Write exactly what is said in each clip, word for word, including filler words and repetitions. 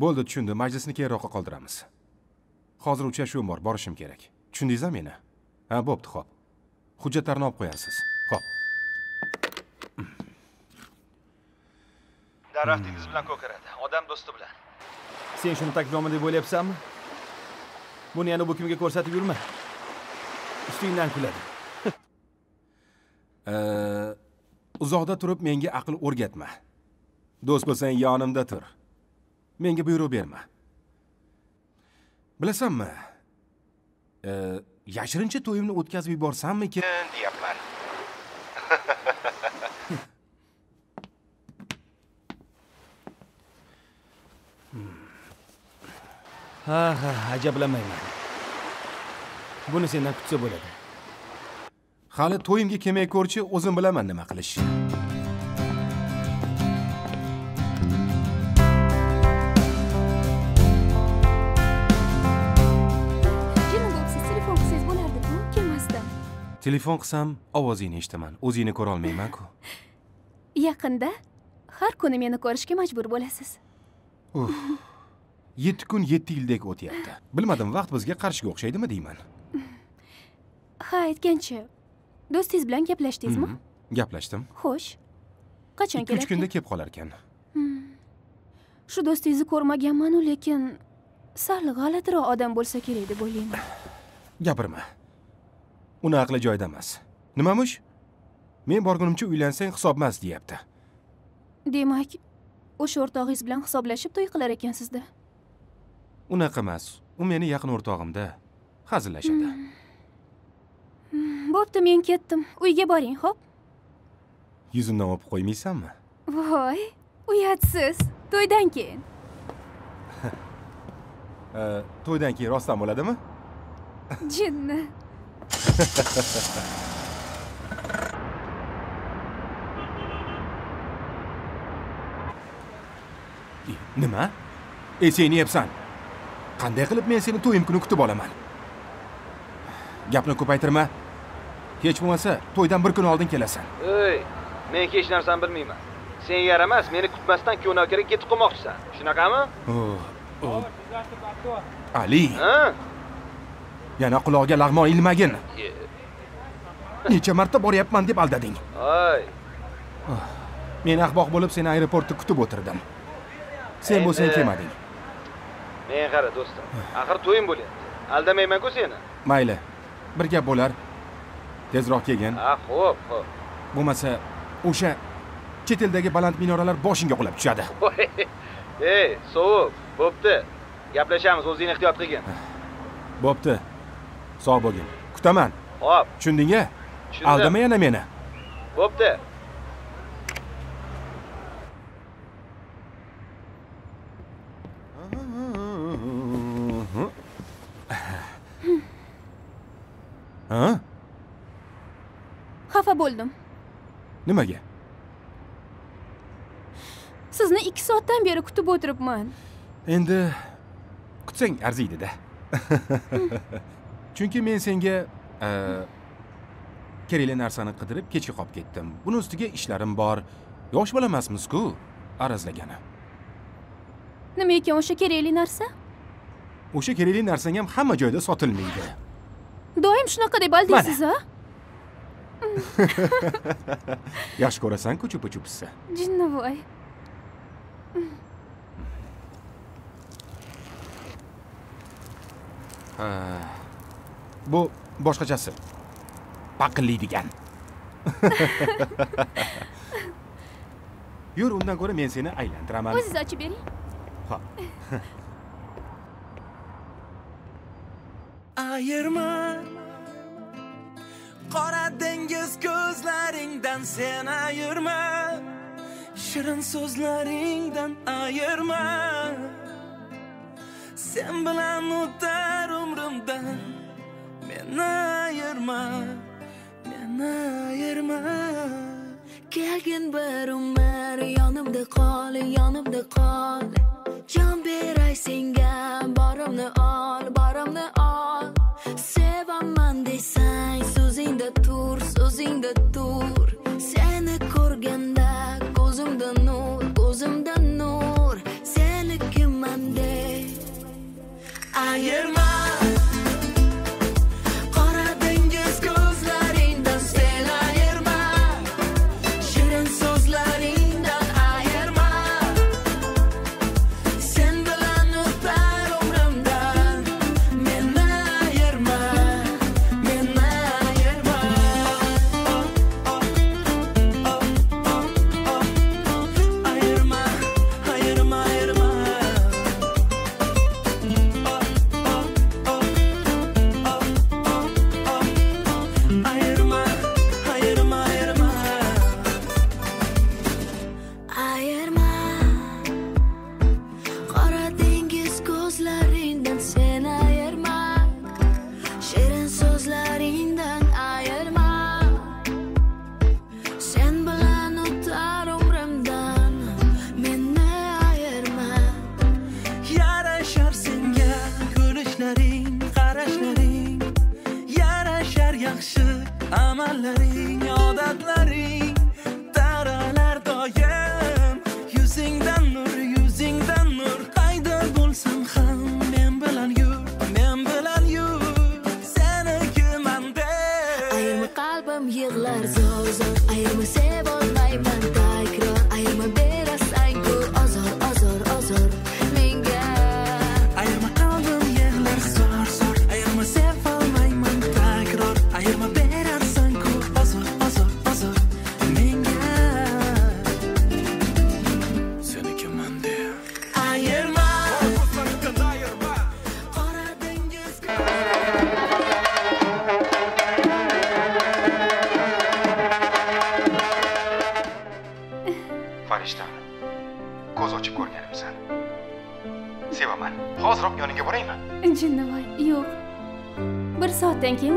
Bo'ldi, tushundim. Majlisni keyinroqqa qoldiramiz. Hozir uchrashuvim bor, borishim kerak. Tushundingizmi meni? Ha, bo'pti, xo'p. Hujjatlarni olib qo'yarsiz. Xo'p. Daraxt dengiz bilan ko'karadi, odam do'sti bilan. Sen shuni takrorlama deb o'ylayapsanmi? Buni yana bu kimga ko'rsatib yurma. Ustingdan kuladi. Uzoqda turib menga aql o'rgatma. Do'st bo'lsang yonimda tur. Menga buyruq berma. Bilasanmi? Yashirincha to'yimni o'tkazib yuborsammikin deyapman. Ha, ha, ajablanmayman. Buni sendan kutsa bo'ladi. Hali to'yimga kelmay ko'rchi, o'zim bilaman nima qilish. Telefon qilsam, ovozingni eshitaman. O'zingni ko'ra olmayman-ku. Yaqinda har kuni meni ko'rishga majbur bo'lasiz. Uf. yetti kun yetti yildek o'tyapti. Bilmadim, vaqt bizga qarshiga o'xshaydimi deyman. Ha, aytgancha. Do'stingiz bilan gaplashdingizmi? Gaplashdim. Xo'sh. Qachon keladi? uch kunda kelib qolar ekan. Shu do'stingizni ko'rmaganman-u, lekin sal g'alatiroq odam bo'lsa kerak deb o'ylayman. Gapirma. Uni aqli joyda emas. Nimamush? Men borgunimcha uylansang hisobmas deyapti. Demak, o'sha o'rtog'ingiz bilan hisoblashib to'y qilar ekansizda. Unaqa emas. U meni yaqin o'rtog'imda hazillashadi. Bo'pti, men ketdim. Uyga boring, xo'p? Yuzimdan o'pib qo'ymaysanmi? Voy, uyatsiz. To'ydan keyin. Eh, to'ydan keyin rostdan bo'ladimi? Jinni. Nima? E seni yapsan. Qanday qilib men seni to'yim kuni kutib olaman? Gapni ko'paytirma. Hech bo'lmasa to'ydan bir kun oldin kelasan. Ey, men hech narsani bilmayman. Sen yaramas, meni kutmasdan ko'nakka ketib qo'moqchisan. Shunaqami? O'h. Ali. Ha? Yana quloqga lag'mon ilmagin. Necha marta boryapman deb aldading. Voy. Men ahmoq bo'lib seni aeroportda kutib o'tirdim. Sen bo'lsang kelmading. Men qara do'stim, axir to'yim bo'lyapti. Aldamayman-ku seni. Mayli. Bir gap bo'lar. Tezroq kelgin. Ha, xo'p, xo'p. Bo'lmasa o'sha chet eldagi baland minoralar boshingga qulab tushadi. Ey, sovuq, bo'pti. Gaplashamiz, o'zingni ehtiyot qilgin. Bo'pti. Sog' bo'lgin. Kutaman. Hop. Tushundingmi? Aldama yana meni. Bo'pti. Ha? Xafa bo'ldim. Nimaga? Sizni ikki soatdan beri kutib o'tiribman. Endi kutsang arziydi-da. Chunki men senga kerakli narsani qidirib kechga qolib ketdim. Buning ustiga ishlarim bor. Yosh bo'lamasmiz-ku, arazlagani. Nima ekan o'sha kerakli narsa? O'sha kerakli narsang ham hamma joyda sotilmaydi. Doim shunaqa deb aldingsiz-a? Yaxshi ko'rasan-ku, chupa-chupsa. Jinnivoy. Ha. Bu boshqachasi. Paqillaydigan. Yur, undan ko'ra men seni aylantiraman. O'zingiz ochib bering. Xo'p. Ayirma. Qora dengiz ko'zlaringdan sen ayirma. Shirin so'zlaringdan ayirma. Sen bilan o'tar umrimdan. Meni ayirma, meni ayirma. Kelgin bir umr yonimda qol, yonimda qol. Jon beray senga, borimni ol, borimni ol. Sevaman desang, so'zingda tur, so'zingda tur. Seni ko'rganda ko'zimda nur, ko'zimda nur. Seni kimman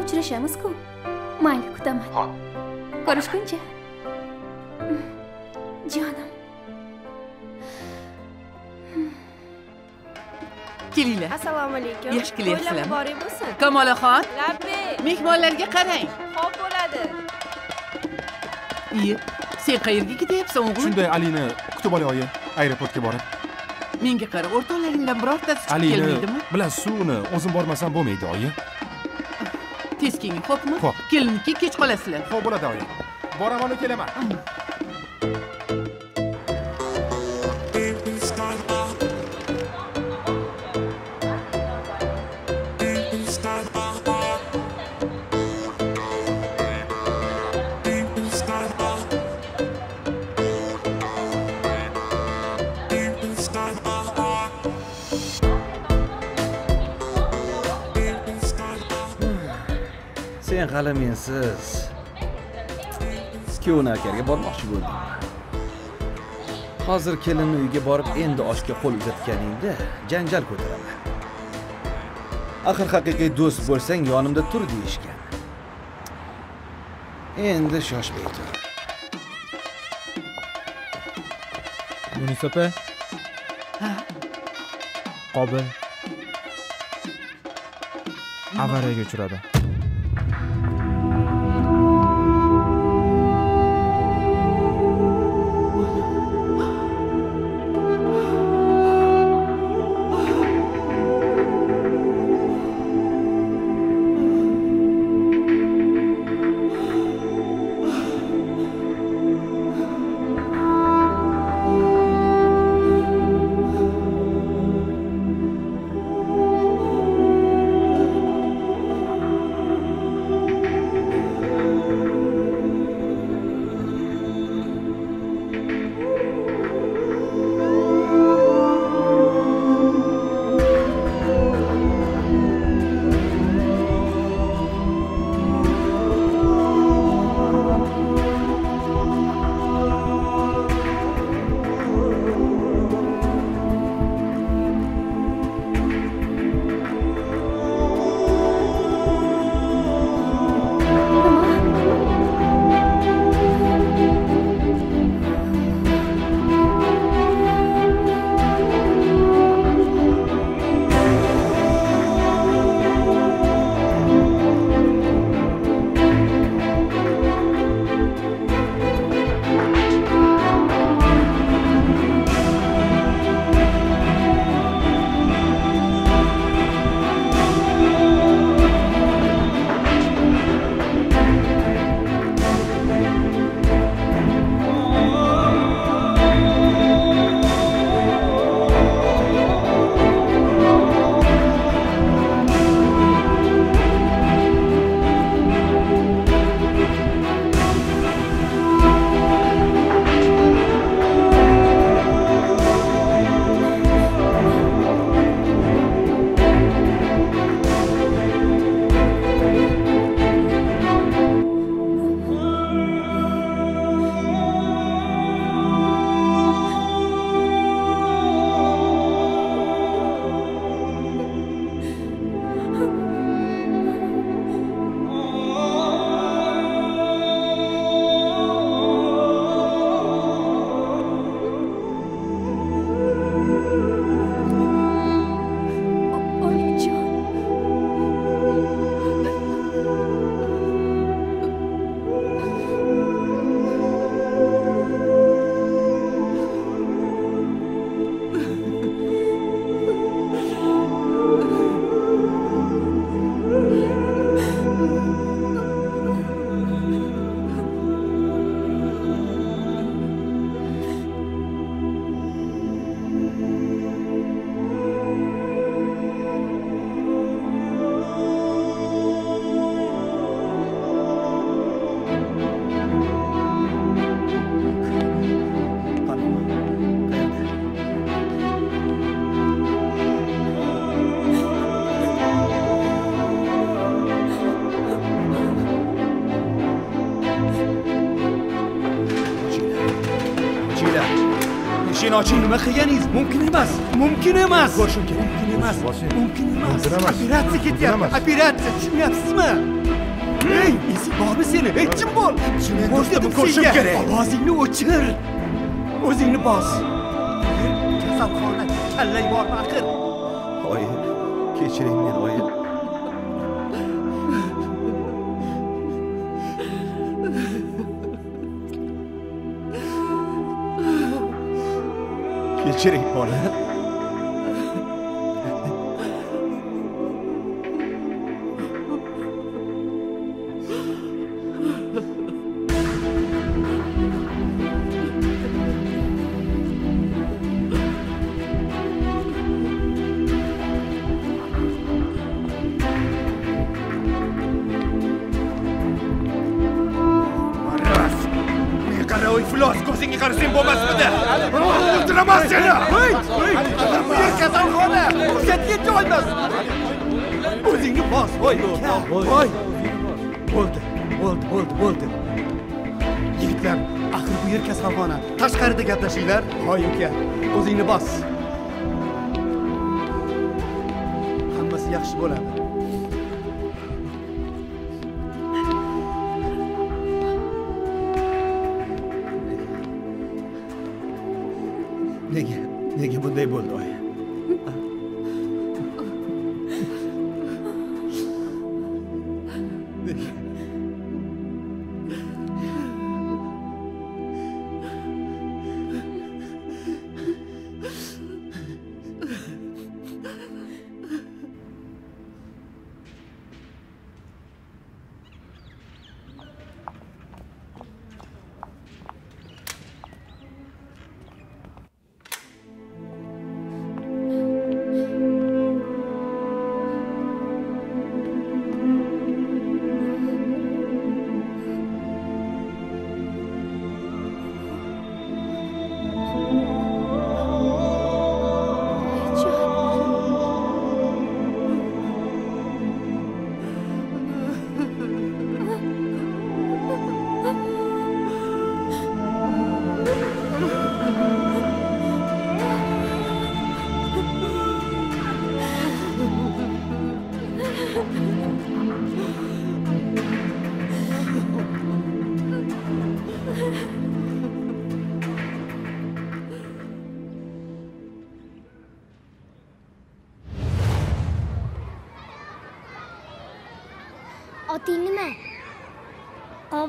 Uchrashamiz-ku. Mayli, kutaman. Xo'p. Ko'rishguncha. Jonim. Kelinglar. Assalomu alaykum. Yaxshi kelyapsizlar. Qo'llab boray bo'lsin. Kamolaxon. Labbay. Mehmonlarga qarang. Xo'p bo'ladi. Iye, sen qayerga ketyapsan, o'g'lim? Shunday Alini kutib olay oyi, aeroportga borib. Menga qara, o'rtoqlaringdan birortasi kelmaydimi? Bilasizmi, o'zim bormasam bo'lmaydi, oyi. Keyingi xo'pmi? Kelinniki kech qolasizlar. Xo'p bo'ladi oyi. Boraman, kelaman. Hali mensiz kuyovni akaga bormoqchi bo'ldim. Hozir kelinni uyga borib endi oshga qo'l uzatganingda janjal ko'taraman. Axir haqiqiy do'st bo'lsang yonimda tur deyishgan. Endi shoshmay tur. Munisa opa. Ha. Qobil. Avariyaga uchradi. kinochi nima qilganiz mumkin emas, mumkin emas. Ko'rishim kerak. Mumkin emas. Mumkin emas. Operatsiya ketyapti. Operatsiya tushunyapsizmi? Ey, esi bormi seni? Hechim bo'l. Tushunayapsizmi? Ko'rishim kerak. Ovozingni o'chir. O'zingni bos. Kasalxona kallay bormi axir? Oyi, kechiring meni oyi. Kechiring bola. Gaplashilar, hoy uka, o'zingni bos. Hammasi yaxshi bo'ladi. Nega, nega bunday bo'ldi oy?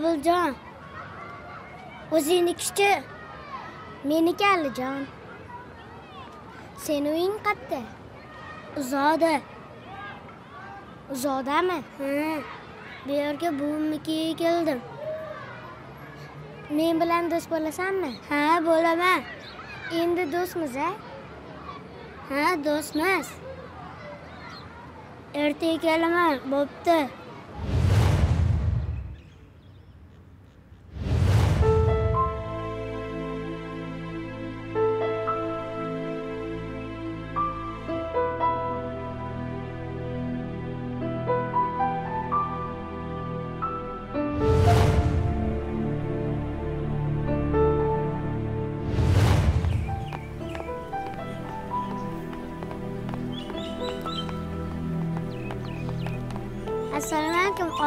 Obiljon. O'zingnikichi. Meniki Alijon. Sen uying qatta. Uzoqda. Uzoqdami? Ha. Bu yerga buvimnikiga keldim. Men bilan do'st bo'lasanmi? Ha, bo'laman. Endi do'stmiz, ha? Ha, do'stmiz. Ertaga kelaman, bo'pti.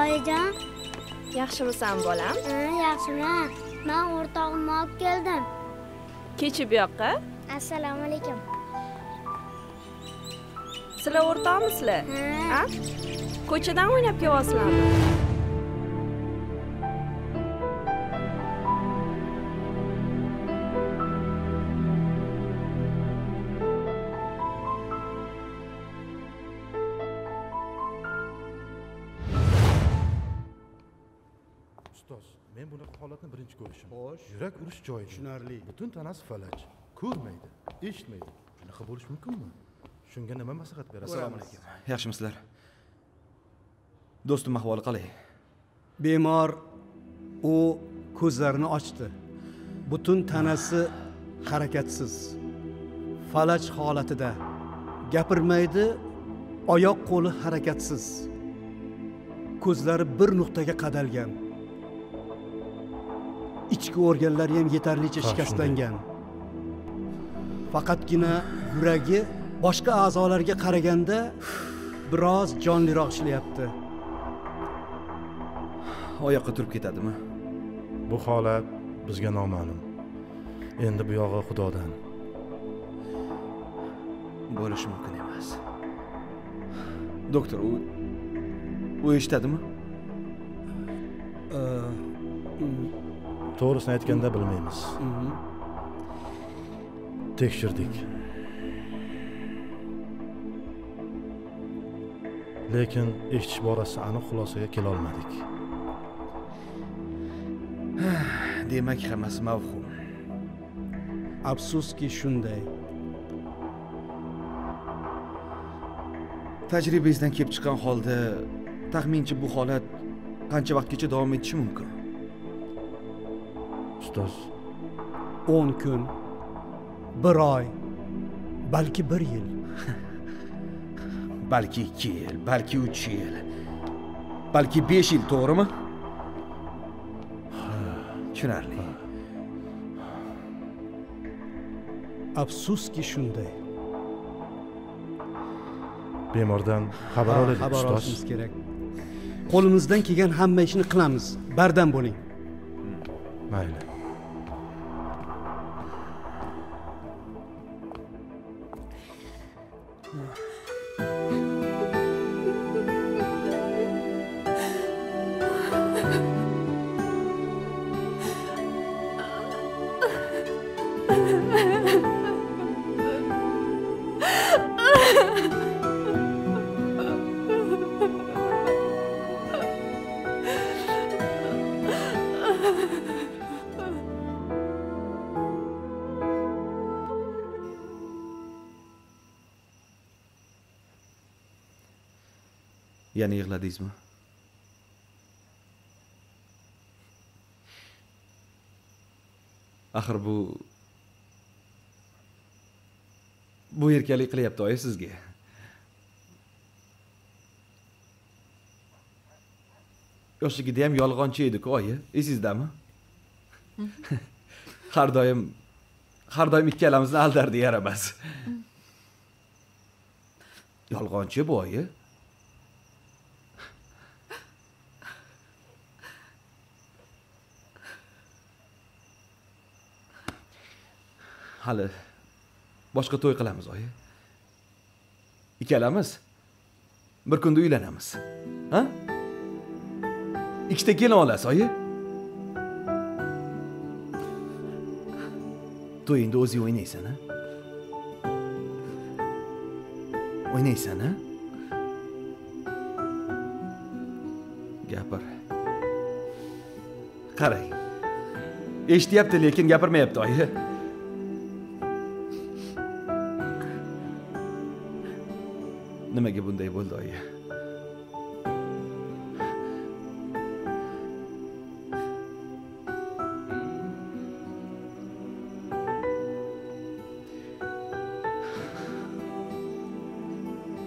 Oyijon. Yaxshimisan bolam? Ha, yaxshiman. Men o'rtog'imni olib keldim. Kechib bu yoqqa. Assalomu alaykum. Sizlar o'rtoqmisizlar? Ha? Ko'chadan o'ynab kelyapsizlarmi? Yurak urish joyi tushunarli. Butun tanasi falaj, ko'rmaydi, eshitmaydi. Shunaqa bo'lish mumkinmi? Shunga nima maslahat berasiz? Assalomu alaykum. Yaxshimisizlar? Do'stim ahvoli qalay? Bemor u ko'zlarini ochdi. Butun tanasi harakatsiz. Falaj holatida. Gapirmaydi, oyoq-qo'li harakatsiz. Ko'zlari bir nuqtaga qadalgan. İçki organları hem yeterlice şikastlangan. Faqatgina yuragi boshqa a'zolarga qaraganda biroz jonliroq ishlayapti. Oyoqqa turib ketadimi? Bu holat bizga noma'lum. Endi bu yog'i Xudodan. Bo'lishi mumkin emas. Doktor, u u eshitadimi? To'g'risini aytganda bilmaymiz. Tekshirdik. Lekin eshitish borasi aniq xulosaga kela olmadik. Demak, hammasi mavhum. Afsuski shunday. Tajribangizdan kelib chiqqan holda taxminchi bu holat qancha vaqtgacha davom etishi mumkin? Ustoz, o'n kun, bir oy, balki bir yil, balki ikki yil, balki uch yil, balki besh yil, to'g'rimi? Tushunarli. Afsuski shunday. Bemordan xabar olaylik, ustoz. Xabar olishimiz kerak. Qo'limizdan kelgan hamma ishni qilamiz. Bardam bo'ling. Mayli. Yani yig'ladingiz mi? Axir bu bu erkalik qilyapti oyi sizga. Yoshligida ham yolg'onchi edi-ku oyi, esingizdami? Har doim har doim ikkalamizni aldardi yaramas. Yolg'onchi bu oyi. Hali boshqa to'y qilamiz oyi. Ikkalamiz bir kunda uylanamiz. Ha? Ikkita kelin olasiz oyi. To'yingda o'zing o'ynaysan, ha? O'ynaysan, ha? Gapir. Qarang. Eshityapti, lekin gapirmayapti oyi. Nimaga bunday bo'ldi oyi?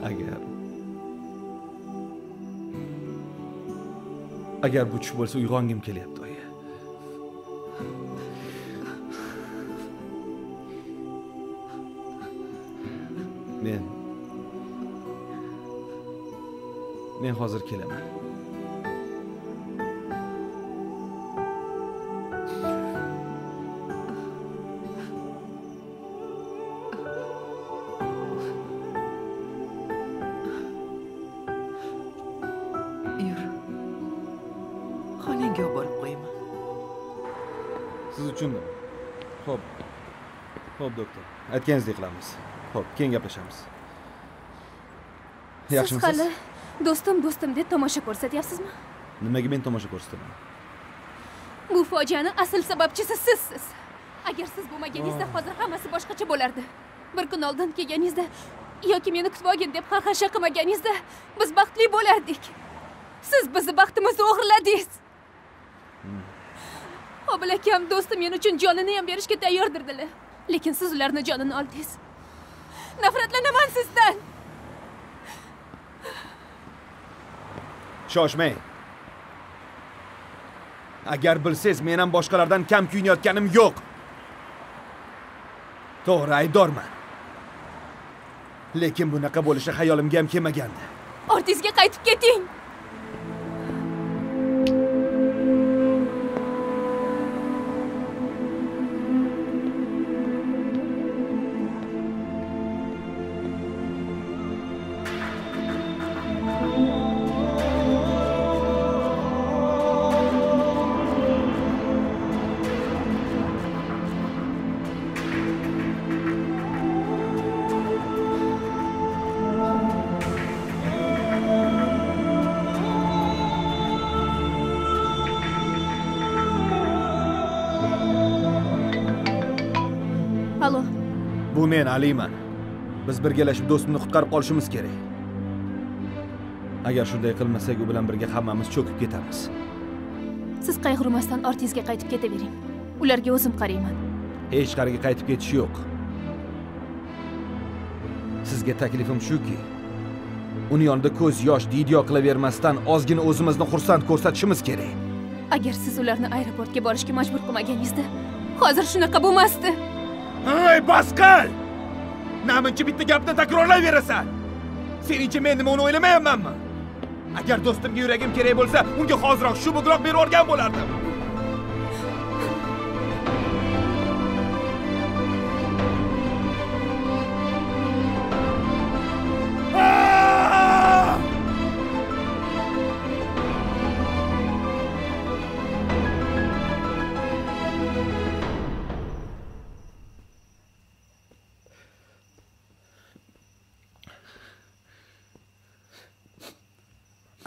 Agar Agar bu tush bo'lsa uyg'ongim kelyapti oyi. Men Men hozir kelaman. Yur. Xonangga borib qo'yaman. Siz uchunmi? Xo'p. Xo'p, doktor. Aytganingizdek qilamiz. Xo'p, keyin gaplashamiz. Yaxshimisiz? Do'stim, do'stim deb tomosha ko'rsatyapsizmi? Nimaga men tomosha ko'rsataman? Bu fojianing asl sababchisi sizsiz. Agar siz bo'lmaganingizda hozir hammasi boshqacha bo'lardi. Bir kun oldin kelganingizda yoki meni kutib olgin deb xarxasha qilmaganingizda biz baxtli bo'lardik. Siz bizni baxtimizni o'g'irladingiz. Qobil akam do'stim men uchun jonini ham berishga tayyordirdilar. Lekin siz ularning jonini oldingiz. Nafratlanaman sizdan. Shoshmang. Agar bilsangiz, men ham boshqalardan kam kuyinayotganim yo'q. To'g'ri, aybdorman. Lekin bunaqa bo'lishi xayolimga ham kelmagandi. Ortingizga qaytib keting. Men Aliman. Biz birgalashib do'stimni qutqarib qolishimiz kerak. Agar shunday qilmasak, u bilan birga hammamiz cho'kib ketamiz. Siz qayg'urmasdan ortingizga qaytib ketavering. Ularga o'zim qarayman. Hech qayerga qaytib ketish yo'q. Sizga taklifim shuki, uni yonida ko'z yosh didiyo qilavermasdan ozgina o'zimizni xursand ko'rsatishimiz kerak. Agar siz ularni aeroportga borishga majbur qilmaganingizda, hozir shunaqa bo'lmasdi. Ay Pascal! Namuncha bitta gapni takrorlayverasan. Seningcha men nima o'ylamayapmanmi? Agar do'stimga yuragim kerak bo'lsa, unga hoziroq shu bugroq berib o'rgan bo'lardim.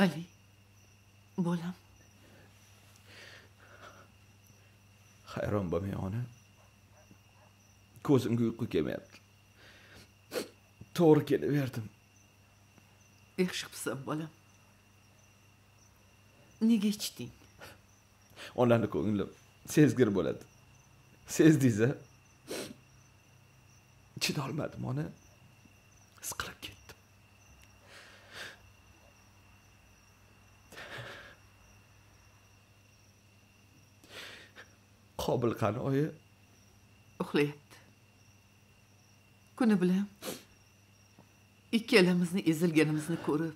Ali, bolam. Hayron bo'lmay ona. Ko'zimga uyqu kelmayapti. To'g'ri kelaverdim. Eshibsan bolam. Nega ichding? Onani ko'nglim sezgir bo'ladi. Sezdingiz-a? Chida olmadim ona. Siqilib ketdim. Qobil qani oyi uxlayapti. Kuni bilan ikkalamizni ezilganimizni ko'rib,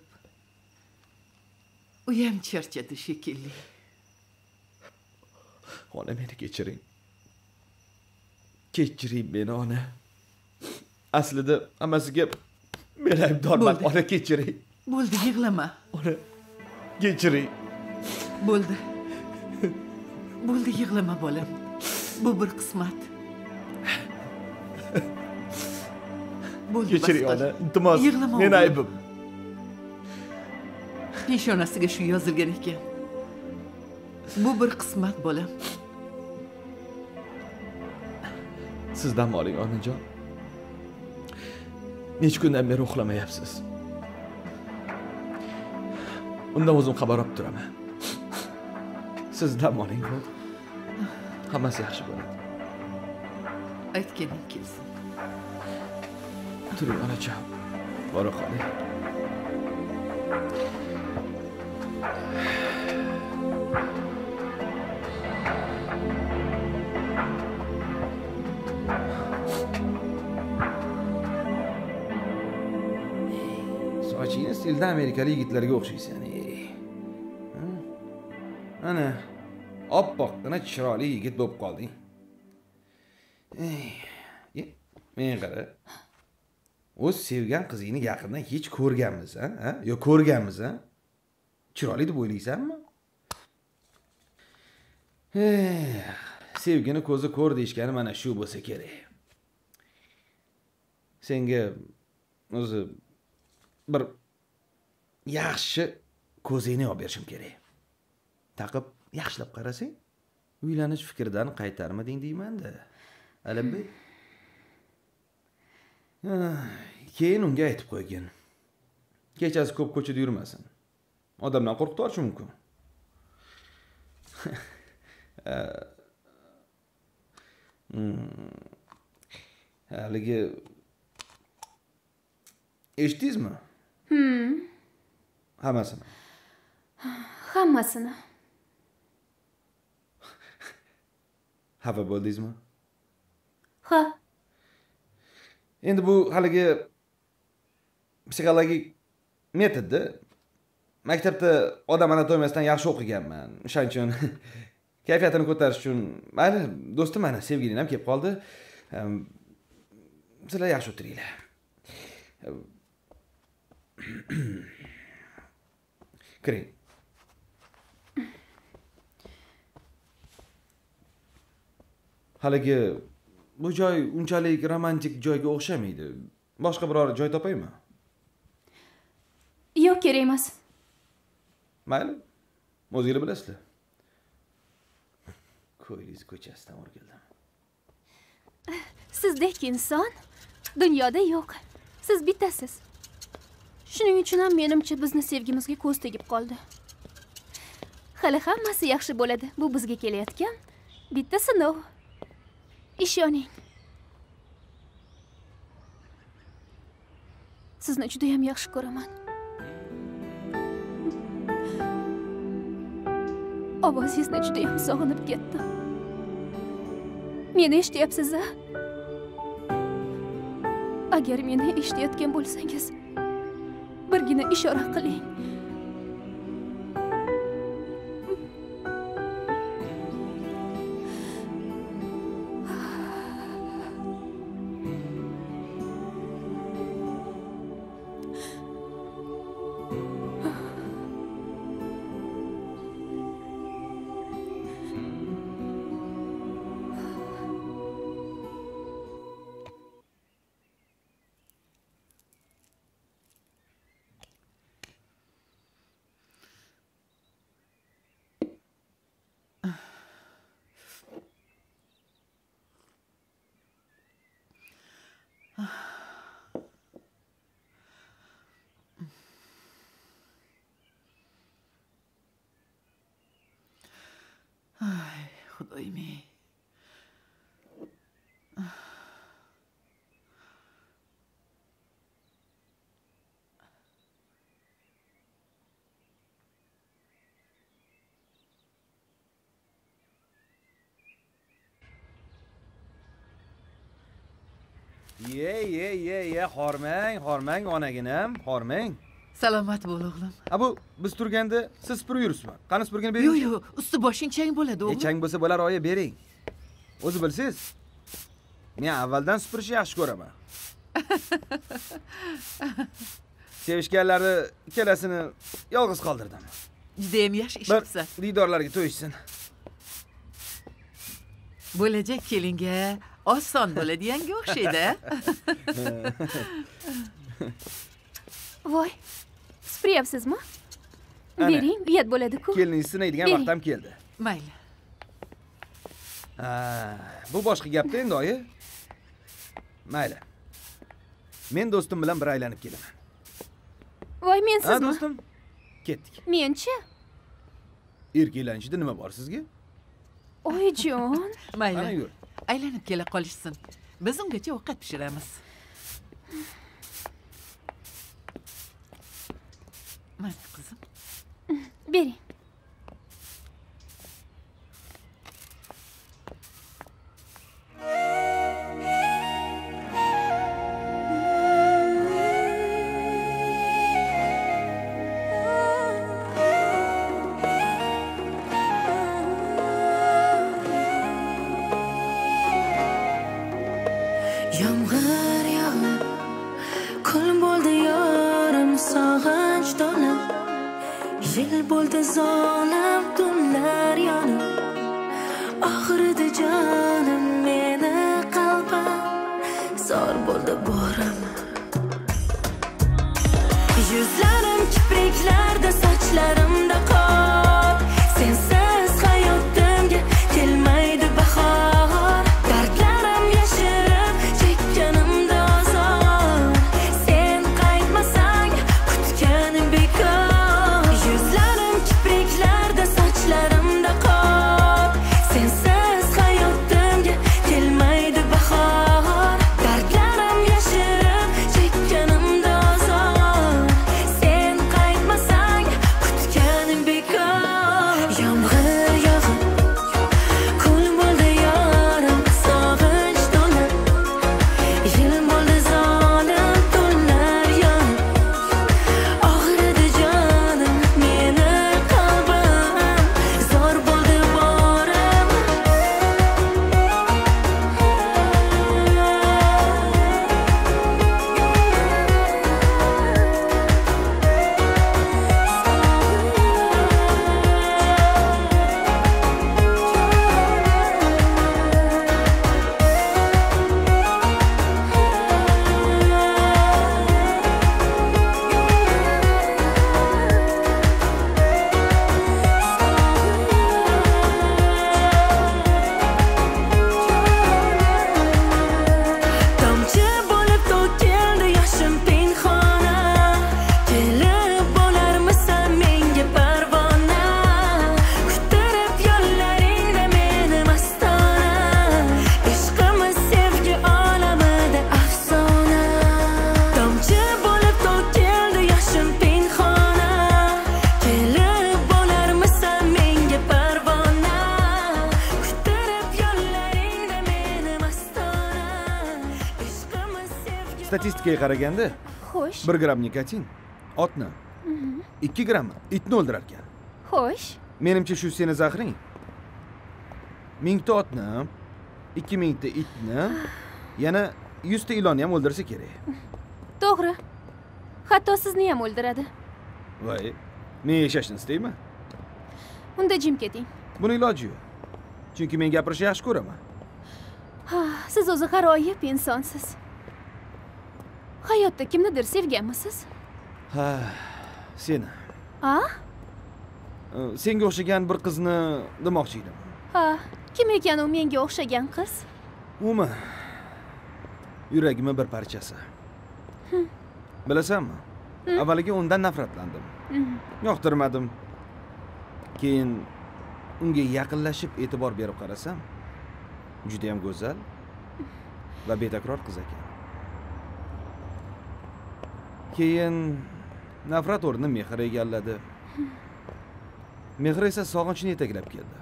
u ham charchadi shekilli. Ona meni kechiring. Kechiring meni ona. Aslida hammasiga men aybdorman, ona kechiring. Bo'ldi, yig'lama. Ona kechiring. Bo'ldi. Bo'ldi, yig'lama bolam. Bu bir qismat. Bo'ldi, kechiring ona. Iltimos, meni aybim. Peshonasiga shu yozilgan ekan. Bu bir qismat bolam. Siz dam oling onajon. Necha kundan beri uxlamayapsiz. Undan o'zim xabar olib turaman. Siz dam oling. Hammasi yaxshi bo'ladi. Aytganing kelsin. Turing onajon. Bora qoling. Sochingiz tilda amerikalik yigitlarga o'xshaysiz. Ana, oppoqqina chiroyli yigit bo'lib qolding. Ey, men qara. O'z sevgan qizingni yaqindan hech ko'rganmiz, ha? Yo, ko'rganmiz, ha? Chiroyli deb o'ylaysanmi? Ey, sevgini ko'zi ko'r deishgani mana shu bo'lsa kerak. Senga o'zi bir yaxshi ko'zingni olib berishim kerak. Taqib yaxshilab qarasang, uylanish fikridan qaytarmading deyman-da. Alimbek. Keyin unga aytib qo'ygin. Kechasi ko'p ko'chada yurmasin. Odamdan qo'rqitishi mumkin. Haligi eshitdingizmi? Hmm. Hammasini. Hammasini. Xafa bo'ldingizmi? Ha. Endi bu haligi psixologik metodda maktabda odam anatomiyasidan yaxshi o'qiganman. O'shaning uchun kayfiyatini ko'tarish uchun mana do'stim, mana sevgilim ham kelib qoldi. Sizlar yaxshi o'tiringlar. Kiring. Haligi bu joy unchalik romantik joyga o'xshamaydi. Boshqa biror joy topaymi? Yo'q, kerak emas. Mayli. O'zingiz bilasizlar. Ko'yliz ko'chasidan o'rgildim. Sizdek inson dunyoda yo'q. Siz bittasiz. Shuning uchun ham menimcha bizni sevgimizga ko'z tegib qoldi. Hali hammasi yaxshi bo'ladi. Bu bizga kelayotgan bitta sinov. Ishoning. Sizni juda ham yaxshi ko'raman. Ovozingizni juda ham sog'inib ketdim. Meni eshityapsiz-a? Agar meni eshitayotgan bo'lsangiz, birgina ishora qiling. Doymi. Ye ye ye ye hormang, hormang onaginam, hormang. Salomat bo'l o'g'lim. A bu biz turganda siz supurib yuribsizmi? Qani supurgini bering. Yo'q, yo'q, usti boshing chang bo'ladi o'g'lim. Chang bo'lsa bo'lar, oyi bering. O'zi bilsiz. Men avvaldan supurishni yaxshi ko'raman. Sevishganlari ikkalasini yolg'iz qoldirdim. Juda ham yaxshi ish qilsa. Diydorlarga to'yishsin. Bo'lajak kelinga oson bo'ladiganga o'xshaydi. Voy, suprayapsizmi? Bering, uyat bo'ladi-ku. Keliningiz sinaydigan vaqt ham keldi. Mayli. Bu boshqa gapda endi, oyi. Mayli. Men do'stim bilan bir aylanib kelaman. Voy, men sizmi? Ha, do'stim. Ketdik. Menchi? Erkaklanishda nima bor sizga? Oyjon. Mayli. Ana yur. Aylanib kela qolishsin. Biz ungacha ovqat pishiramiz. Mana kızım. Beri. Şarkılarım yaşarım statistikaga qaraganda, xo'sh, bir gramm nikotin otni, ikki gramm itni o'ldirar ekan. Xo'sh. Menimcha shu seni zahring. ming ta otni, ikki ming ta itni, yana yuz ta ilonni ham o'ldirsa kerak. To'g'ri. Hatto sizni ham o'ldiradi. Voy, men yashashni istayman. Unda jim keting. Buning iloji yo'q. Chunki men gapirishni yaxshi ko'raman. Ha, siz o'zi g'aroyib insonsiz. Hayotda kimnidir sevganmisiz? Ha, seni. A? Senga o'xshagan bir qizni demoqchi edim. Ha, kim ekan u menga o'xshagan qiz? Umi. Yuragimning bir parchasi. Bilasanmi? Avvaliga undan nafratlandim. Yoqtirmadim. Keyin unga yaqinlashib e'tibor berib qarasam, juda ham go'zal va betakror qiz ekan. Keyin nafrat o'rnini mehr egalladi. Mehr esa sog'inchni yetaklab keldi.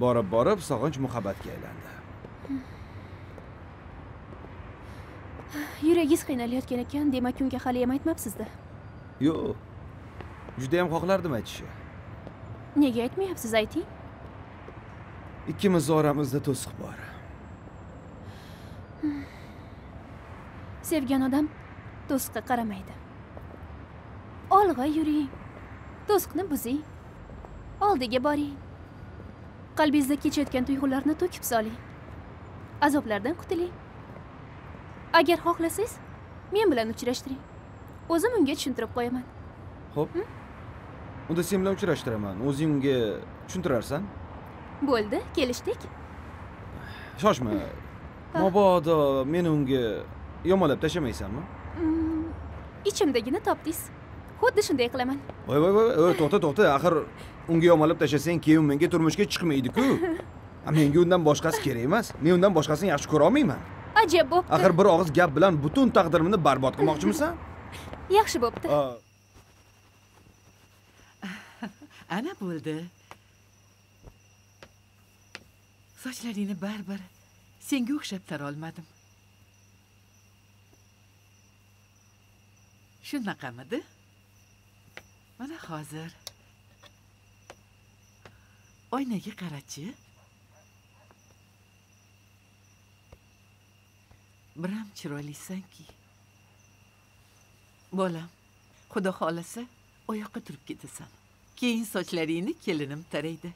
Borib-borib sog'inch muhabbatga aylandi. Yuragingiz qiynalayotgan ekan, demak unga hali ham aytmabsiz-da. Yo'q. Juda ham xohlardim aytishni. Nega aytmayapsiz, ayting? Ikkimiz oramizda to'siq bor. Sevgan odam to'siqqa qaramaydi. Olg'a yuring. To'siqni buzing. Oldiga boring. Qalbingizda kechayotgan tuyg'ularni to'kib soling. Azoblardan qutuling. Agar xohlasangiz, men bilan uchrashtiring. O'zim unga tushuntirib qo'yaman. Xo'p. Unda sen bilan uchrashtiraman. O'zing unga tushuntirarsan? Bo'ldi, kelishdik. Shoshma. Mabodo meni unga yomonlab tashlamaysanmi? Ichimdagini topdingiz. Xuddi shunday qilaman. Voy voy voy, to'xta to'xta, axir unga yomonlab tashlasang, keyin menga turmushga chiqmaydi-ku. Menga undan boshqasi kerak emas. Men undan boshqasini yaxshi ko'ra olmayman. Ajab bo'pti. Axir bir og'iz gap bilan butun taqdirimni barbod qilmoqchimisan? Yaxshi bo'pti. Ana bo'ldi. Sochlaringni baribir senga o'xshab tara olmadim. Shunaqamidi? Mana hozir. Oynaga qarachi. Biram chiroylisanki. Bolam, xudo xolasa oyoqqa turib ketasan. Keyin sochlaringni kelinim taraydi.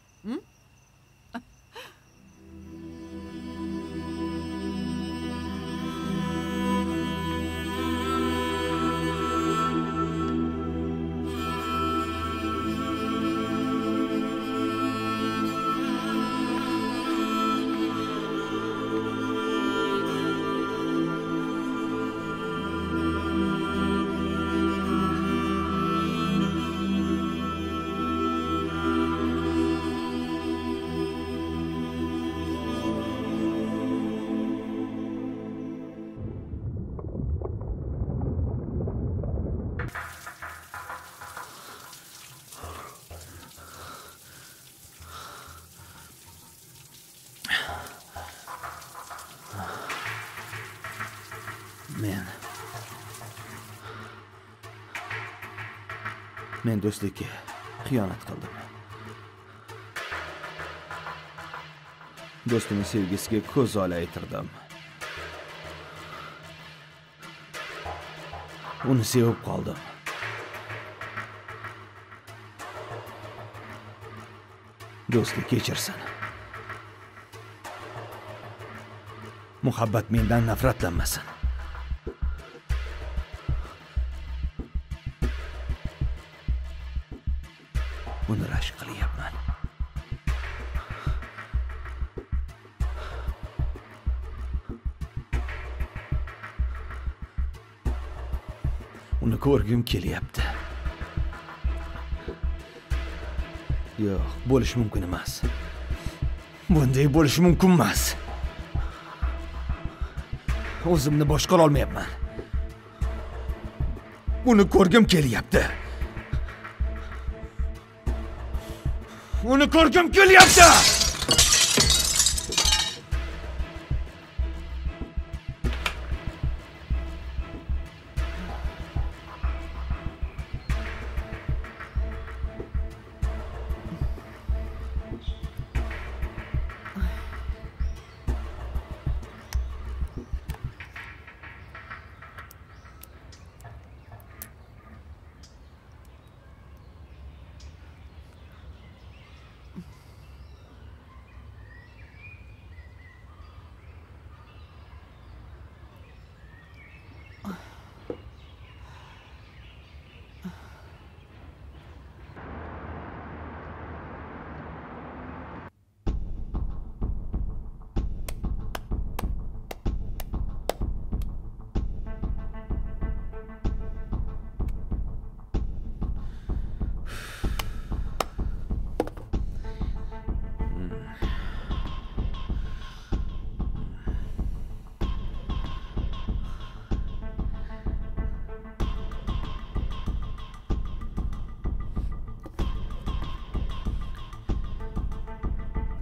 Men do'stlikka xiyonat qildim. Do'stimning sevgisiga ko'z olaytirdim. Uni sevib qoldim. Do'stlik kechirsin. Muhabbat mendan nafratlanmasin. Ko'rgim kelyapti. Yo'q, bo'lish mumkin emas. Bunday bo'lish mumkin emas. O'zimni boshqara olmayapman. Uni ko'rgim kelyapti. Uni ko'rgim kelyapti.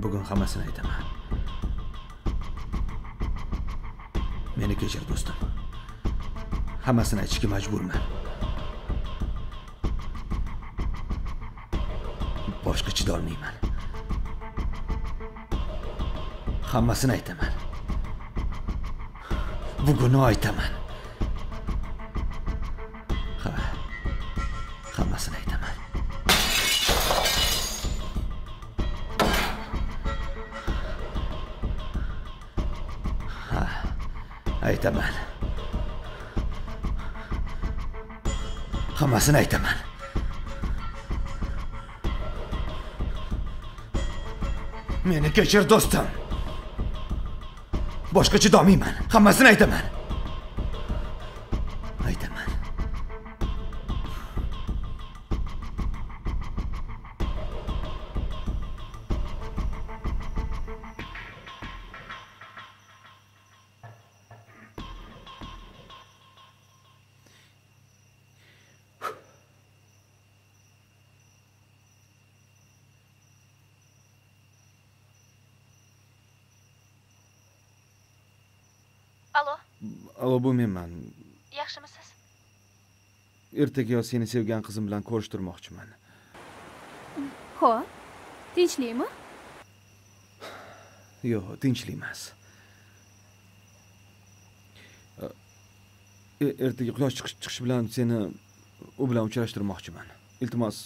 bugün hamasını edemem. Beni geçir dostum. Hamasına içki mecburmen. Boşka çidolmayım ben. Hamasına edemem. Bugünü aytamam. Ha, hamasına edemem. Ha, aytamam. Hamasına aytamam. Meni kechir dostum. Boshqa chidamayman. Hammasini aytaman. Aytaman. Alo, bu menman. Yaxshimisiz? Ertaga yo seni sevgan qizim bilan ko'rishtirmoqchiman. Xo'p, tinchlikmi? Yo'q, tinchlik emas. Ertaga quyosh chiqish bilan seni u bilan uchrashtirmoqchiman. Iltimos,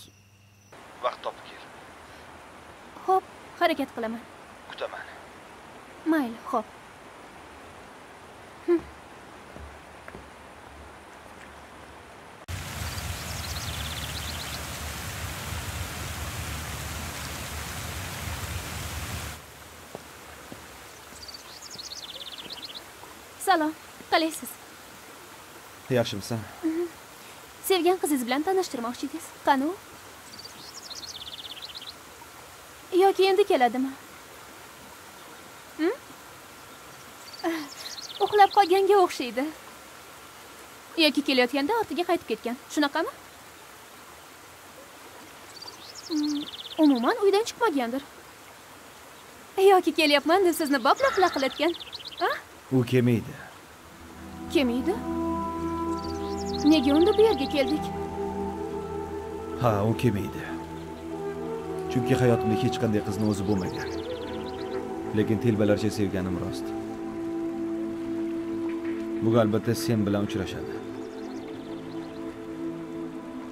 vaqt topib kel. Xo'p, harakat qilaman. Kutaman. Mayli, xo'p. Salom, qalaysiz? Yaxshimisiz? Sevgan qizingiz bilan tanishtirmoqchi edingiz. Qani u? Yoki endi keladimi? Uxlab qolganga o'xshaydi. Yoki kelayotganda ortiga qaytib ketgan. Shunaqami? Umuman uydan chiqmagandir. Yoki kelyapman deb sizni baqla-qla qilatgan. Ha? U kelmaydi. Kelmaydi? Nega unda bu yerga keldik? Ha, u kelmaydi. Chunki hayotimda hech qanday qizni o'zi bo'lmagan. Lekin telbalarcha sevganim rost. Bu albatta sen bilan uchrashadi.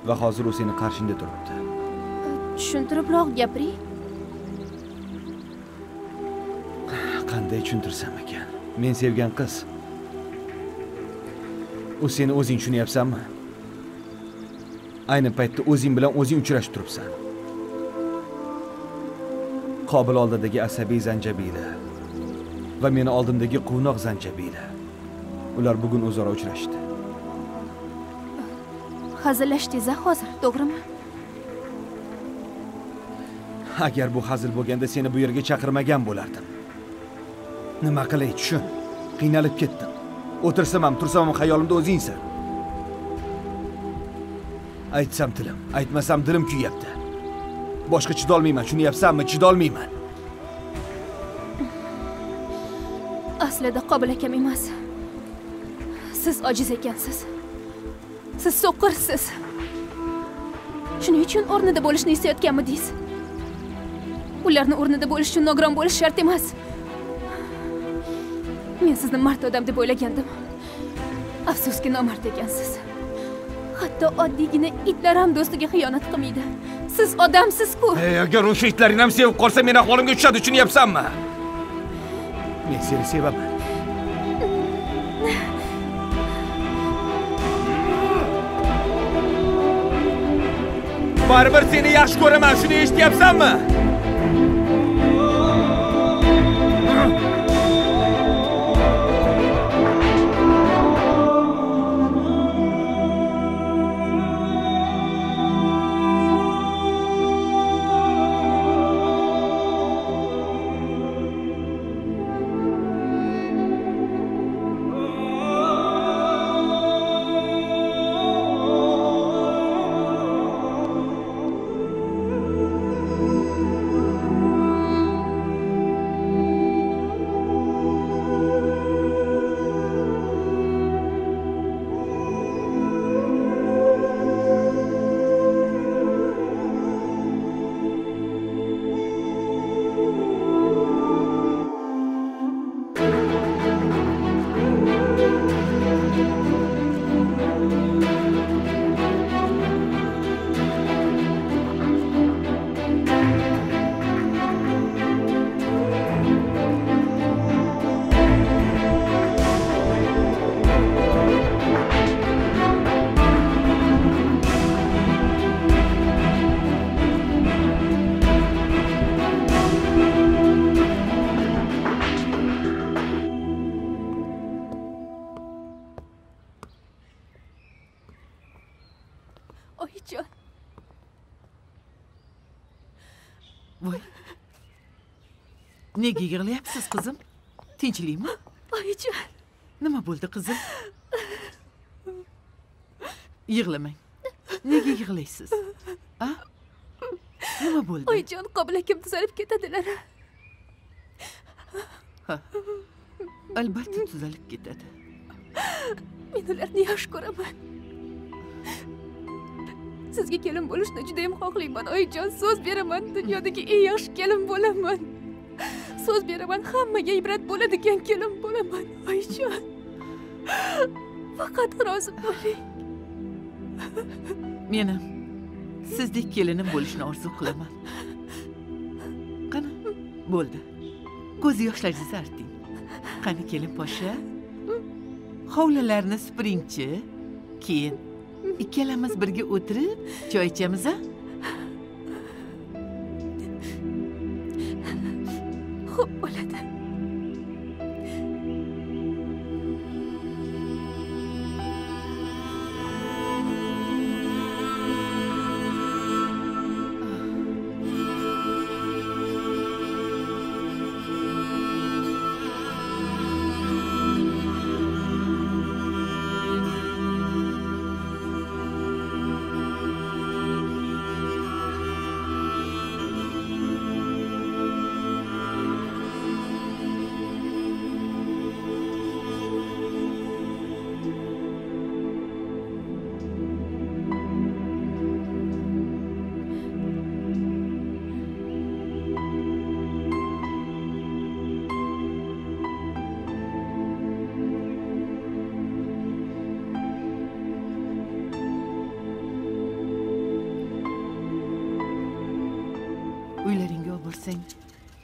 Va hozir u seni qarshingda turibdi. Tushuntiribroq gapiring. Qanday tushuntirsam ekan? Men sevgan qiz. U seni o'zing tushunyapsanmi? Ayni paytda o'zing bilan o'zing uchrashib turibsan. Qobil oldidagi asabiy zanjabila va meni oldimdagi quvnoq zanjabila. Ular bugun o'zaro uchrashdi. Hazillashdingiz hozir, to'g'rimi? Agar bu hazil bo'lganda seni bu yerga chaqirmagan bo'lardim. Nima qilay tushun? Qiynalib ketdim. O'tirsam ham, tursam ham xayolimda o'zingsan. Aytsam tilim, aytmasam dilim kuyapti. Boshqa chida olmayman, shuni yapsanmi, chida olmayman. Aslida qobil akam emas. Siz ojiz ekansiz. Siz so'qirsiz. Shuning uchun o'rnida bo'lishni istayotganmidingiz? Ularni o'rnida bo'lish uchun nogiron bo'lish shart emas. Men sizni mart odam deb o'ylagandim. Afsuski, nomard ekansiz. Hatto oddiygina itlar ham do'stiga xiyonat qilmaydi. Siz odamsiz-ku. Ey, agar o'sha itlaring ham sevib qolsa, men ahvolimga tushadi, tushunyapsanmi? Men seni sevaman. Baribir seni yaxshi ko'raman, shuni eshityapsanmi? Vay. Ne gigirli yapsız kızım? Tinçliyim mi? Ayıcığım. Ne mi buldu kızım? Yığlamayın. Ne gigirliysiz? Ha? Ne mi buldu? Ayıcığım kabile kim düzelip gitediler. Ha. Elbette düzelip gitedi. Menilerni yaxshi ko'raman. Sizga kelin bo'lishni juda ham xohlayman. Oyjon, söz beraman, dunyodagi eng yaxshi kelin bo'laman. Söz beraman, hammaga ibrat bo'ladigan kelin bo'laman. Oyjon. Faqat rozi bo'ling. Meni sizdek kelinim bo'lishni orzu qilaman. Qani, bo'ldi. Ko'z yoshlaringizni arting. Qani kelin poshsha. Hovlilarni spiringchi, keyin ikkalamiz birga o'tirib choy ichamiz a? Xo'p bo'ladi.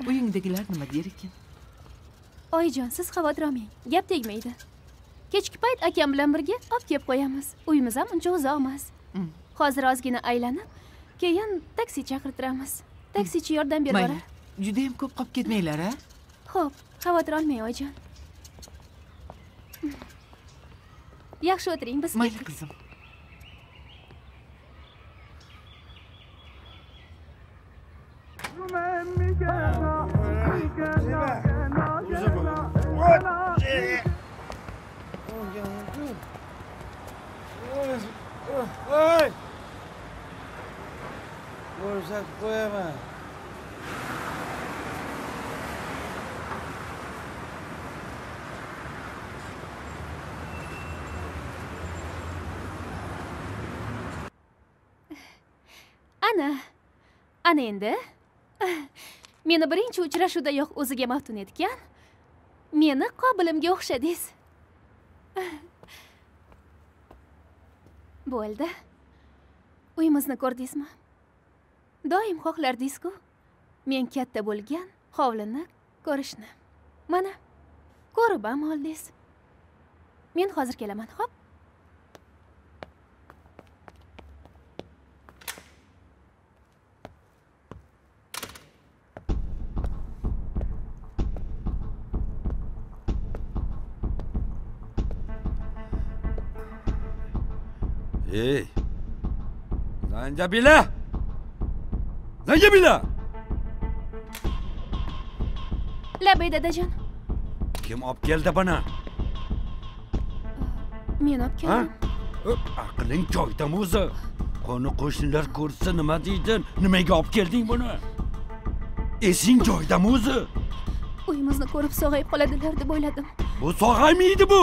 Uyingdagilar nima der ekan? Oyjon, siz xavotir olmang. Gap tegmaydi. Kechki payt akam bilan birga olib kelib qo'yamiz. Uyimiz ham uncha uzoq emas. Hozir ozgina aylanib, keyin taksi chaqirtiramiz. Taksichi yordam berib borar. Juda ham ko'p qolib ketmanglar, ha? Xo'p, xavotir olmang, Oyjon. Yaxshi o'tiring, biz ketdik qizim. Ana, ana endi. Meni birinchi uchrashuvdayoq o'ziga maftun etgan, meni qobilimga o'xshadingiz. Bo'ldi. Uyimizni ko'rdingizmi? Doim xohlardingiz-ku. Men katta bo'lgan hovlini ko'rishni. Mana, ko'rib ham oldingiz. Men hozir kelaman, xo'p? Hey! Zanjabila! Zanjabila! Labay dadajon. Kim olib keldi bana? Men olib keldim. Aqling joyidami o'zi? Qo'ni-qo'shnilar ko'rsa nima deydi? Nimaga olib kelding buni? Esing joyidami o'zi? Uyimizni ko'rib sog'ayib qoladilar deb o'yladim. Bu sog'aymaydi bu.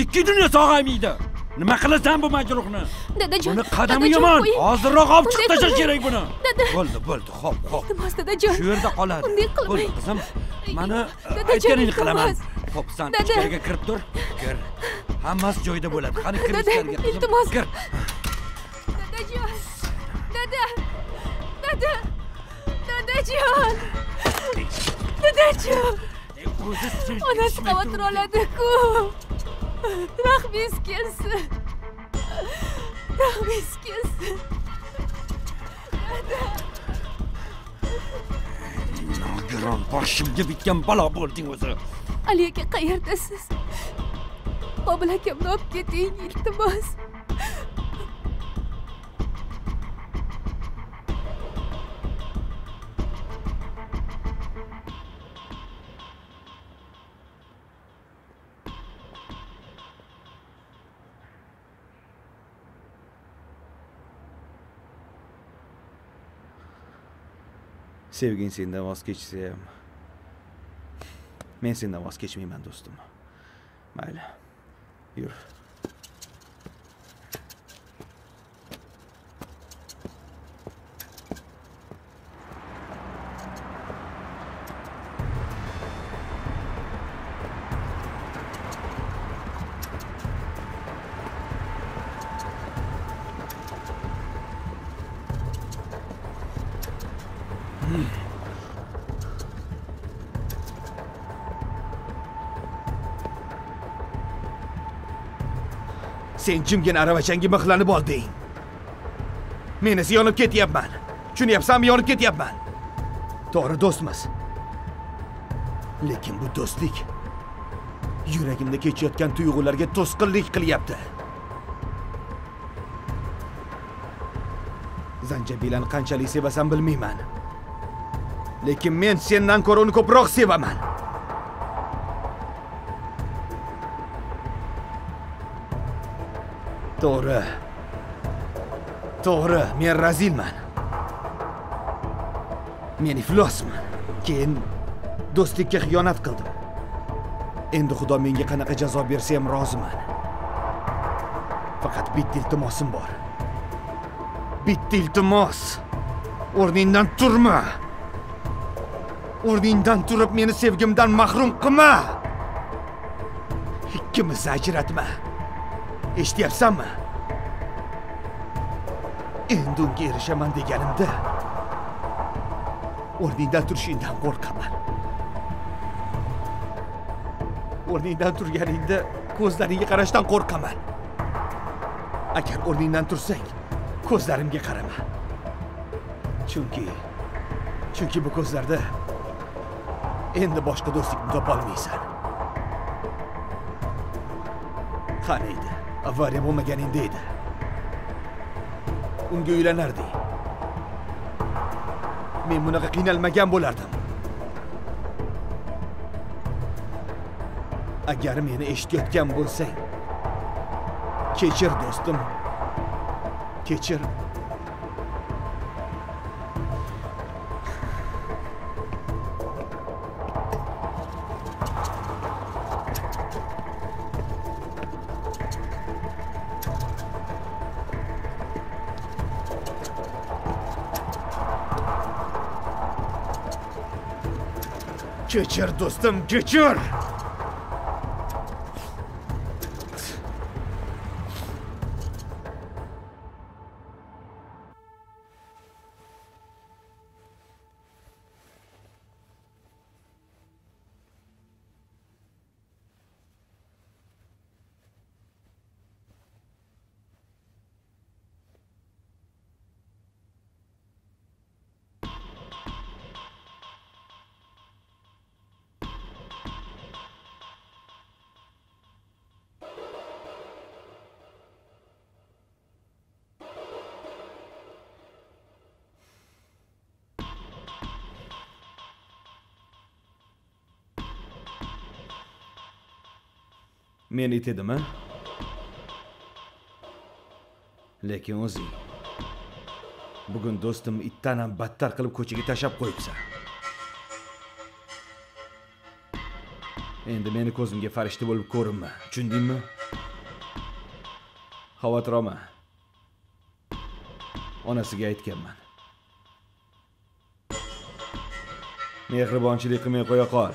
Ikki dunyo sog'aymaydi. Nima qilasan bu majruhni? Dadajon, buni qadami yomon. Hozirroq olib chiqib tashlash kerak buni. Bo'ldi, bo'ldi. Xo'p, xo'p. Shu yerda qoladi. Bo'ldi qizim. Mana aytganingni qilaman. Xo'p, sen ichkariga kirib tur. Kir. Hammasi joyida bo'ladi. Qani kir ichkariga. Iltimos. Kir. Dadajon. Dada. Dada. Dadajon. Dadajon. Onasi xavotir oladi-ku. Rahmiz kelsin. Rahmiz kelsin. Nogiron boshimga bitgan balo bo'lding o'zi. Ali aka qayerdasiz? Qobil akamni olib keting, iltimos. Sevgin senden vazgeçsem, ben senden vazgeçmeyeyim ben dostum. Böyle. Yürü. Sen kimgin araba changi mıxlanib olding? Men esa yonib ketyapman. Tushunyapsanmi, yonib ketyapman. To'g'ri do'stmiz. Lekin bu do'stlik yuragimda kechayotgan tuyg'ularga to'sqinlik qilyapti. Zanjabilani qanchalik sevasan bilmayman. Lekin men sendan ko'ra uni ko'proq sevaman. Doğru. Doğru. Men razilman. Men iflosman. Keyin do'stlikka xiyonat qildim. Endi Xudo menga qanaqa jazo bersa ham roziman. Faqat bitta iltimosim bor. Bitta iltimos. O'rningdan turma. O'rningdan turib meni sevgimdan mahrum qilma. Ikkimizni ajratma. Eshityapsanmi? Endi unga erishaman deganimda o'rningdan turishingdan qo'rqaman. O'rningdan turganingda ko'zlaringga qarashdan qo'rqaman. Agar o'rningdan tursang, ko'zlarimga qarama. Chunki chunki bu ko'zlarda endi boshqa do'stlikni topa olmaysan. Qaraydi. Avariya bo'lmaganingda edi. Unga uylanardi. Men bunaqa qiynalmagan bo'lardim. Agar meni eshitayotgan bo'lsang, kechir do'stim. Kechir. Geçir dostum, geçir! Men it edim, ha? Lekin o'zing. Bugun do'stim itdan ham battar qilib ko'chaga tashab qo'yibsan. Endi meni ko'zimga farishta bo'lib ko'rinma, tushundingmi? Xavotir olma. Onasiga aytganman. Mehribonchilik qilmay qo'ya qol.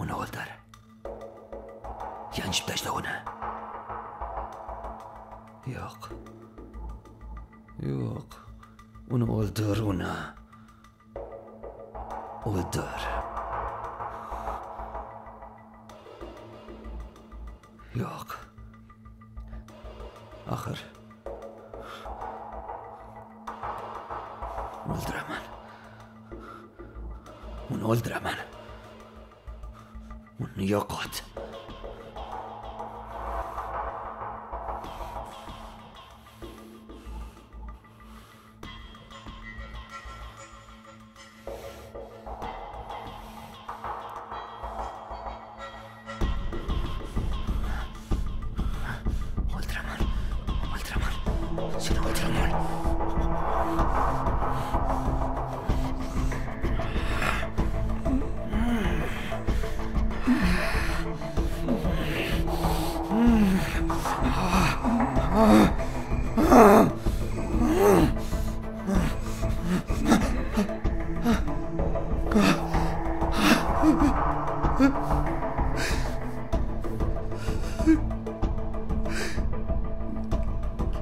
Uni o'ldir. Gençip taşla onu. Yok. Yok. Onu öldür onu. Öldür. Yok. Ahır. Öldüremem. Onu öldüremem. Onu yok at.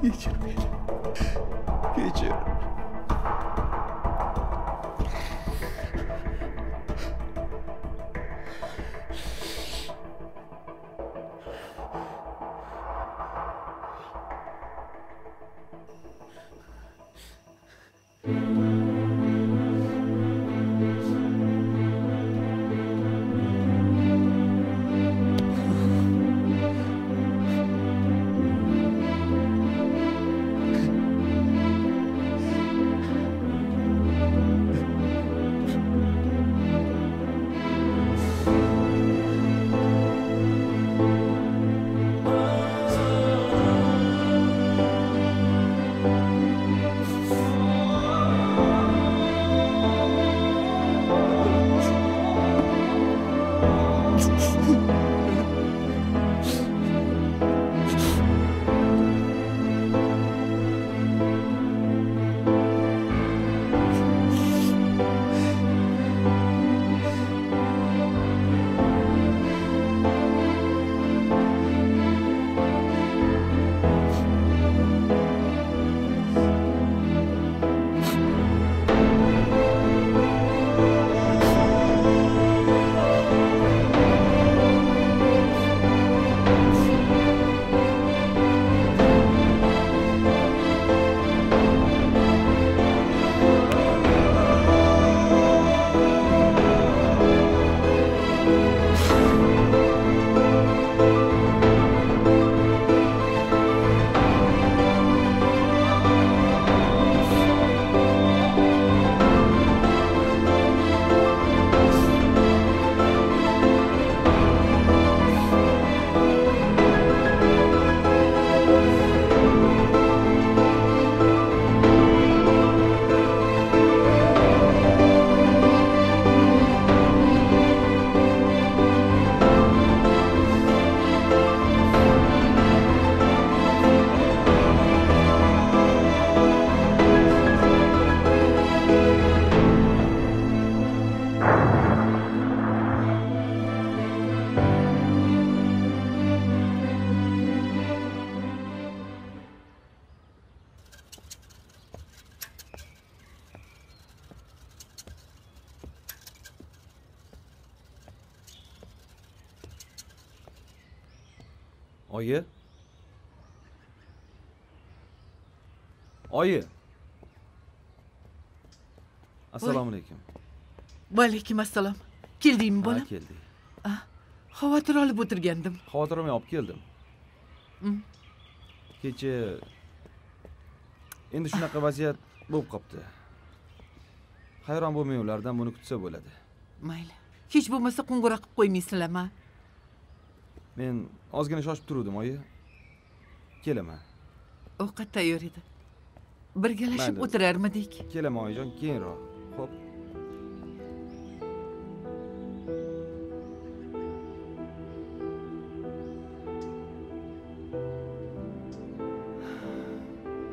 Geçiyorum. Geçiyorum. Ayı. Ayı. Assalamu alaikum. Va alaikum assalam. Keldingmi bolam? Ha, keldim. Ah, xavotir olib o'tirgandim. Xavotirimni olib keldim. Kecha endi shunaqa vaziyat bo'lib qopti. Hayron bo'lmang, ulardan buni kutsa bo'ladi. Mayli. Hech bo'lmasa qo'ng'iroq qilib qo'ymaysizlarmi? Men ozgina shoshib turdim, oyi. Kelaman. Ovqat tayyor edi. Birgalashib o'tirarmidik? Kelaman, oyijon, keyinroq. Xo'p.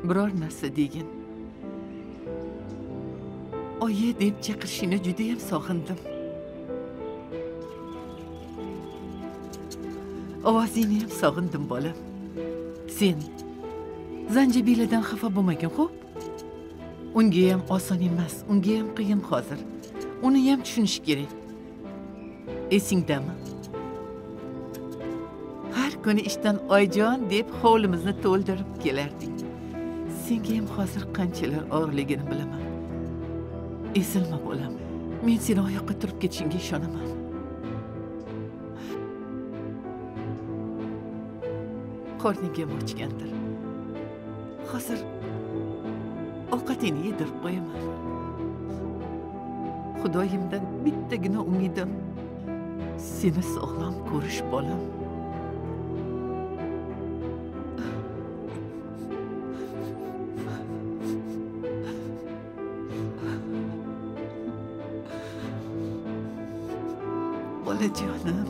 Biror narsa degin. Oyi deb chaqirishini juda ham sog'indim. اوه زينيم ساغندم بالا زين زنجبيلدن خفا بولماگن خوب اونگا هم آسان اماس اونگا هم قیین hozir اونی ham tushunish kerak esingdami har kuni ishdan oyjon deb hovlimizni to'ldirib kelarding senga ham hozir qanchalar og'irligini bilaman esilma bolam men seni oyoqqa turib ketishingga ishonaman qorningam ochgandir hozir ovqatingni yedirib qo'yaman xudoyimdan bittagina umidim seni sog'lom ko'rish bolam bolajonim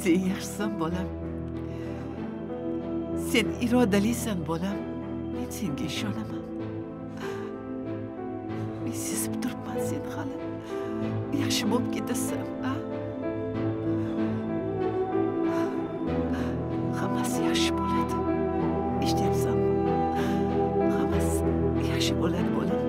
sen yaxshisan bolam sen irodalisan bolam men senga ishonaman men sezib turibman sen hali yaxshi bo'lib ketasan hammasi yaxshi bo'ladi eshityapsan hammasi yaxshi bo'ladi bolam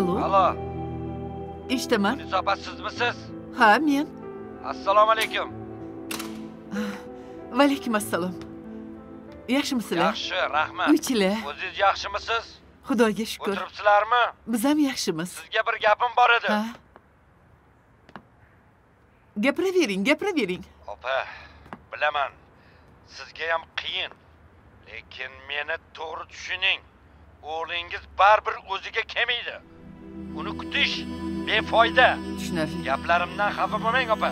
Alo. Alo. İşteman. Siz opasiz misiz? Ha, men. Assalomu alaykum. Va alaykum assalom. Yaxshimisizlar? Yaxshi, rahmat. Uychilar. O'zingiz yaxshimisiz? Xudoga shukr. O'tiribsizlarmi? Biz ham yaxshimiz. Sizga bir gapim bor edi. Ha. Gapiravering, gapiravering. Opa, bilaman. Sizga ham qiyin. Lekin meni to'g'ri tushuning. O'g'lingiz baribir o'ziga kelmaydi. Uni kutish befoyda. Tushunarli. Gaplarimdan xafa bo'lmang, opa.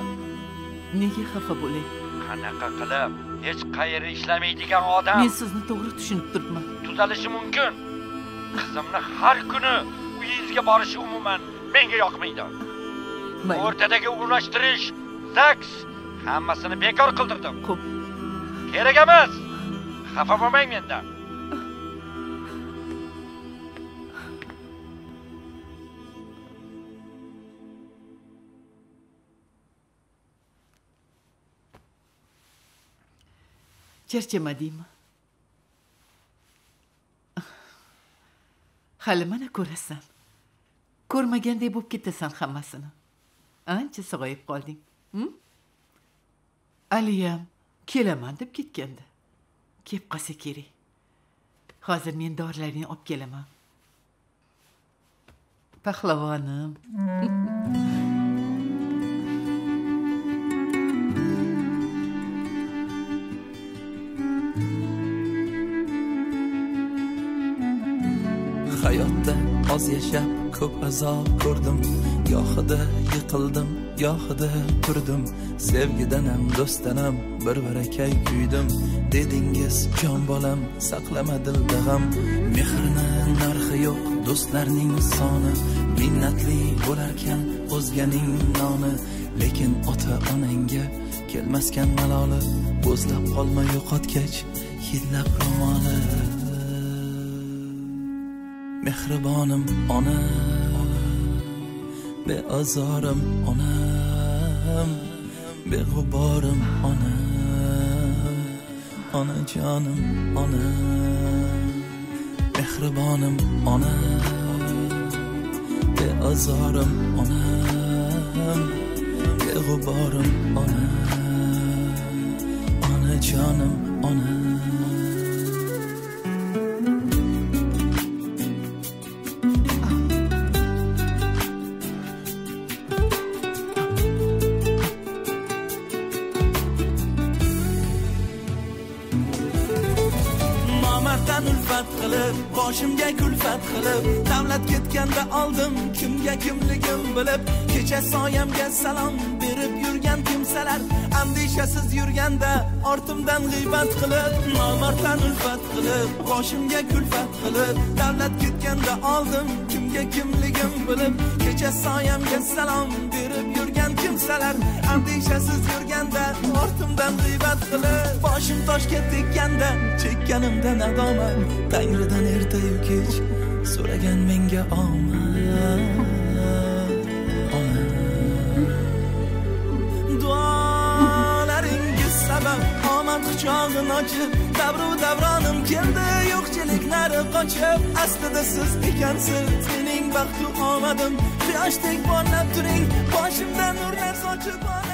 Nega xafa bo'ling? Qanaqa qilib, hech qayerda ishlamaydigan odam. Men sizni to'g'ri tushunib turibman. Tuzalishi mumkin. Qizimni har kuni uyingizga borishi umuman menga yoqmaydi. O'rtadagi urushlashtirish, zaks hammasini bekor qildirdim. Xo'p. Kerak emas. Xafa bo'lmang mendan. Charchama deymi? Hali mana ko'rasan. Ko'rmagandek bo'lib ketasan hammasini. Ancha sog'ayib qolding. Aliyam kelaman deb ketgandi. Kelib qolsa kerak. Hozir men dorilarini olib kelaman. Pahlavonim. Hayotda oz yashab ko'p azob ko'rdim Gohida yiqildim, gohida turdim Sevgidan ham, do'stdan ham bir barakay kuydim Dedingiz jon bolam, saqlama dilda g'am Mehrni narxi yo'q, do'stlarning soni Minnatli bo'larkan o'zganing noni Lekin ota-onangga kelmaskan maloli Bo'zlab qolma yo'qotgach, hidlab ro'moli Mehribonim ona, beazorim onam, beg'uborim ona, onajonim ona. Mehribonim ona, beazorim onam, beg'uborim ona, onajonim ona. Boshimga kulfat qilib, davlat ketganda oldim, kimga kimligim bilib, kecha soyamga salom berib yurgan kimsalar, andishasiz yurganda ortimdan g'iybat qilib, nomarddan ulfat qilib, boshimga kulfat qilib, davlat ketganda oldim, kim menga kimligim bilib, kecha soyamga salom berib yurgan kimsalar, andishasiz yurganda ortimdan g'iybat qilib, boshim toshga tekkanda chekkanimda nadomat, Tangridan ertayu kech so'ragan menga omad. Omad quchog'in ochib, davru davronim keldi, yo'qchiliklari qochib, aslida siz ekansiz mening baxtu omadim, quyoshdek porlab turing, boshimdan nurlar sochib olam.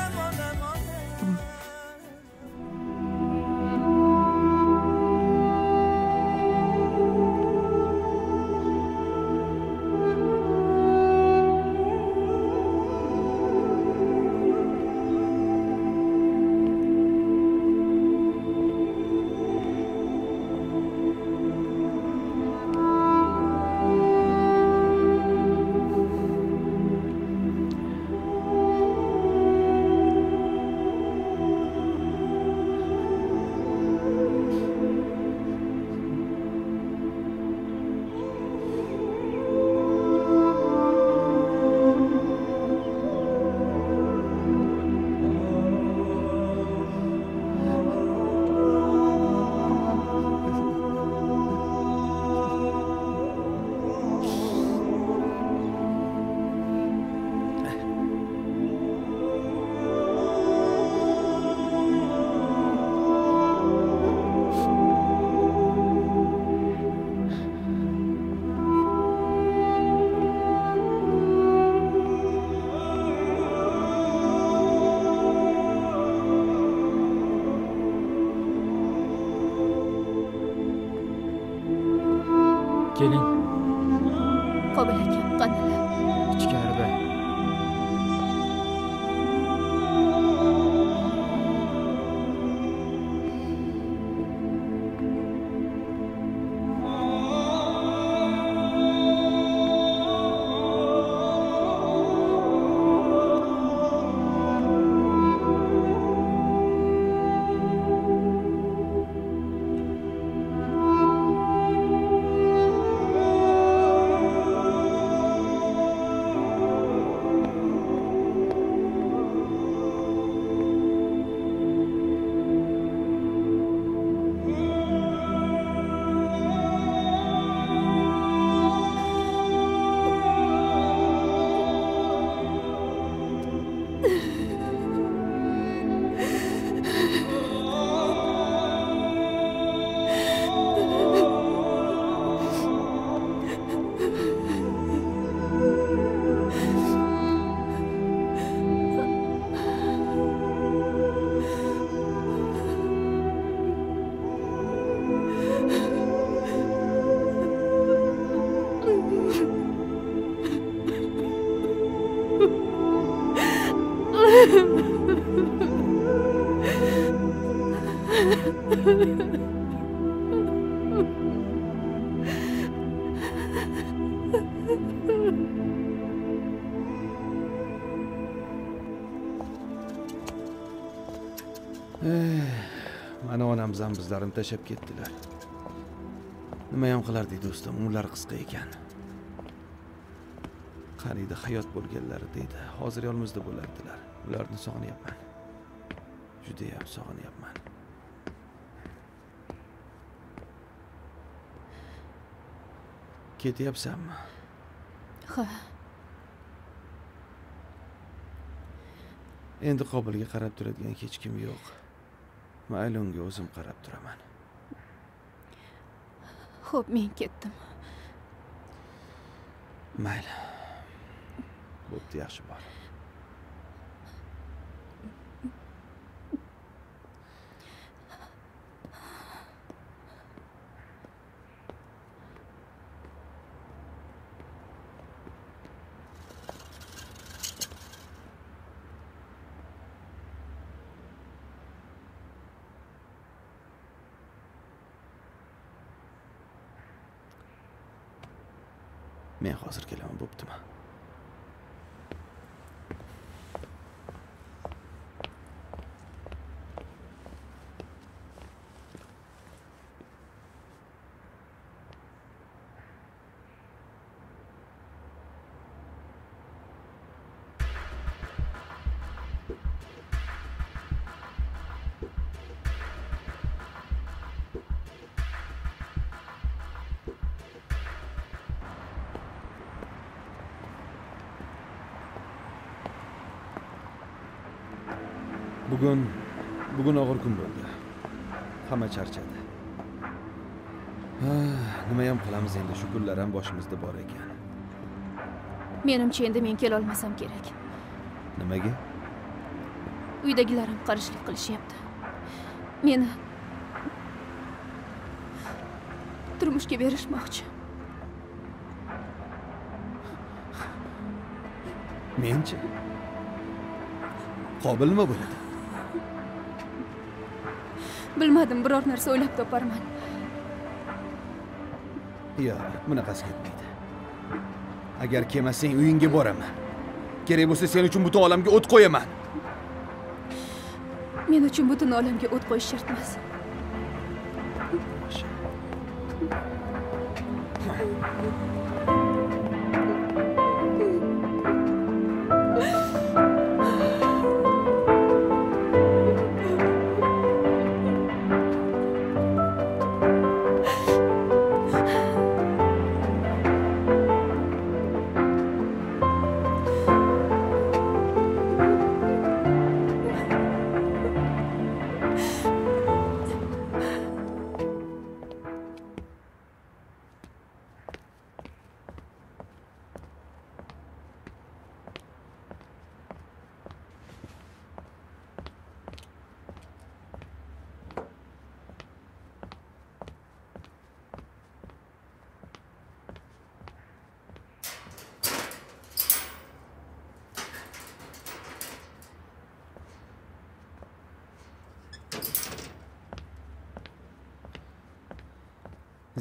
Zamzam bizlarim tashab ketdilar. Nima ham qilardik do'stim, umrlar qisqa ekan. Qaniydi hayot bo'lganlari deydi. Hozir yo'limizda bo'lardilar. Ularni sog'inayapman. Juda ham sog'inayapman. Ketyapsanmi? Ha. Endi Qobilga qarab turadigan hech kim yo'q. Mayli, unga o'zim qarab turaman. Xo'p, men ketdim. Mayli. Bo'pti, yaxshi bor. Men hozir kelaman, bo'ptimi? Bugün, bugün ağır gün bo'ldi. Hamma charchadi. Ha, nima ham qilamiz endi? Shu kunlar ham boshimizda bor ekan. Menimcha endi men kela olmasam kerak. Nimaga? Uydagilar ham qarshilik qilishyapti. Meni turmushga berishmoqchi. Menimcha qobilmi bo'ladi? Bilmadim, biror narsa o'ylab toparman. Yo'q, bunaqasi ketmaydi. Agar kelmasang, uyingga boraman. Kerak bo'lsa, sen uchun butun olamga o't qo'yaman. Men uchun butun olamga o't qo'yish shart emas.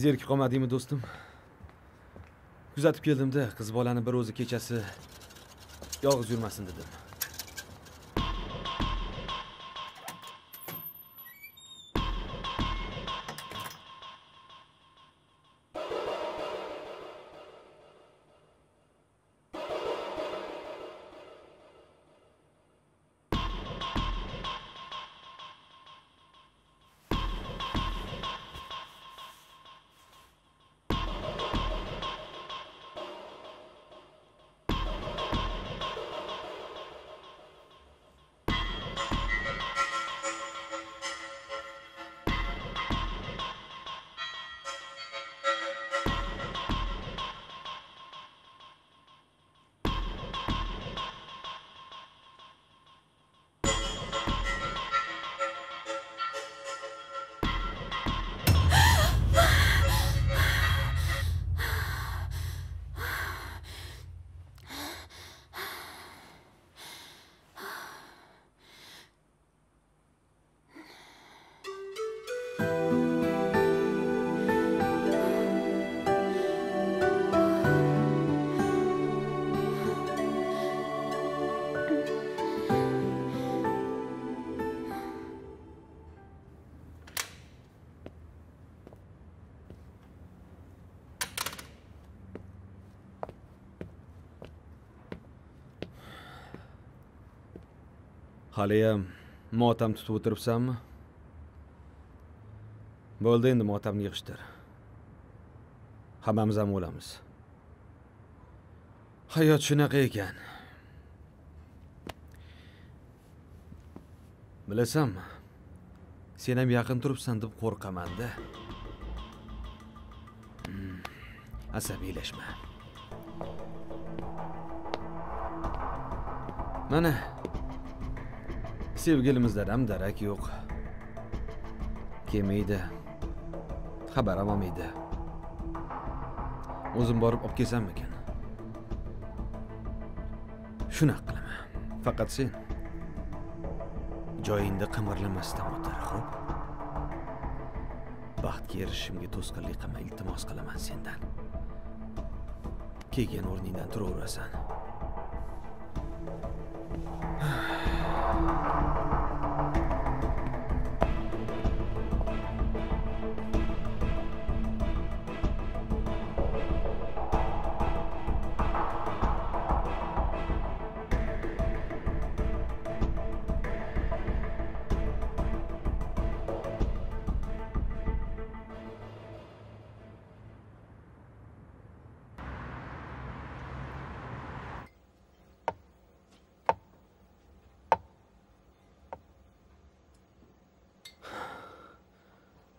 Zerikib qolmadingmi do'stim? Kuzatib keldim-da, qiz bolani bir o'zi kechasi yolg'iz yurmasin dedim. Haliyam, motam tutib o'tiribsanmi? Bo'ldi, endi motamni yig'ishtir. Hammamiz ham o'lamiz. Hayot shunaqa ekan. Bilasanmi? Sen ham yaqin turibsan deb qo'rqaman-da. Hmm, asabiylashma. Mana sevgilimizdan ham darak yo'q. Kelmaydi. Xabar ham olmaydi. O'zim borib olib kelsammikan? Shunaq qilaman. Faqat sen joyingda qimirlamasdan o'tir, xo'p? Baxtga erishishimga to'sqinlik qilma, iltimos qilaman sendan. Kelgan o'rningdan turaverasan.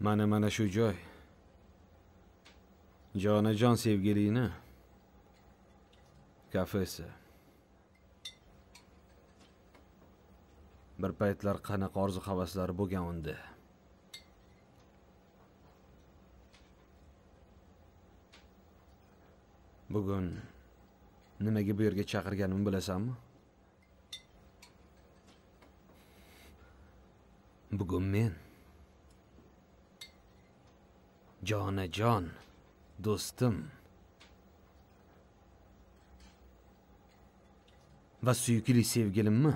من من شو جای Cana can sevgiliğine kafesi. Bir paytlar qanaqa orzu-havaslari bo'lgan unda. Bugun nimaga bu yerga chaqirganimni bilasanmi? Bugun men Cana can dostum ve suyukli sevgilim mi?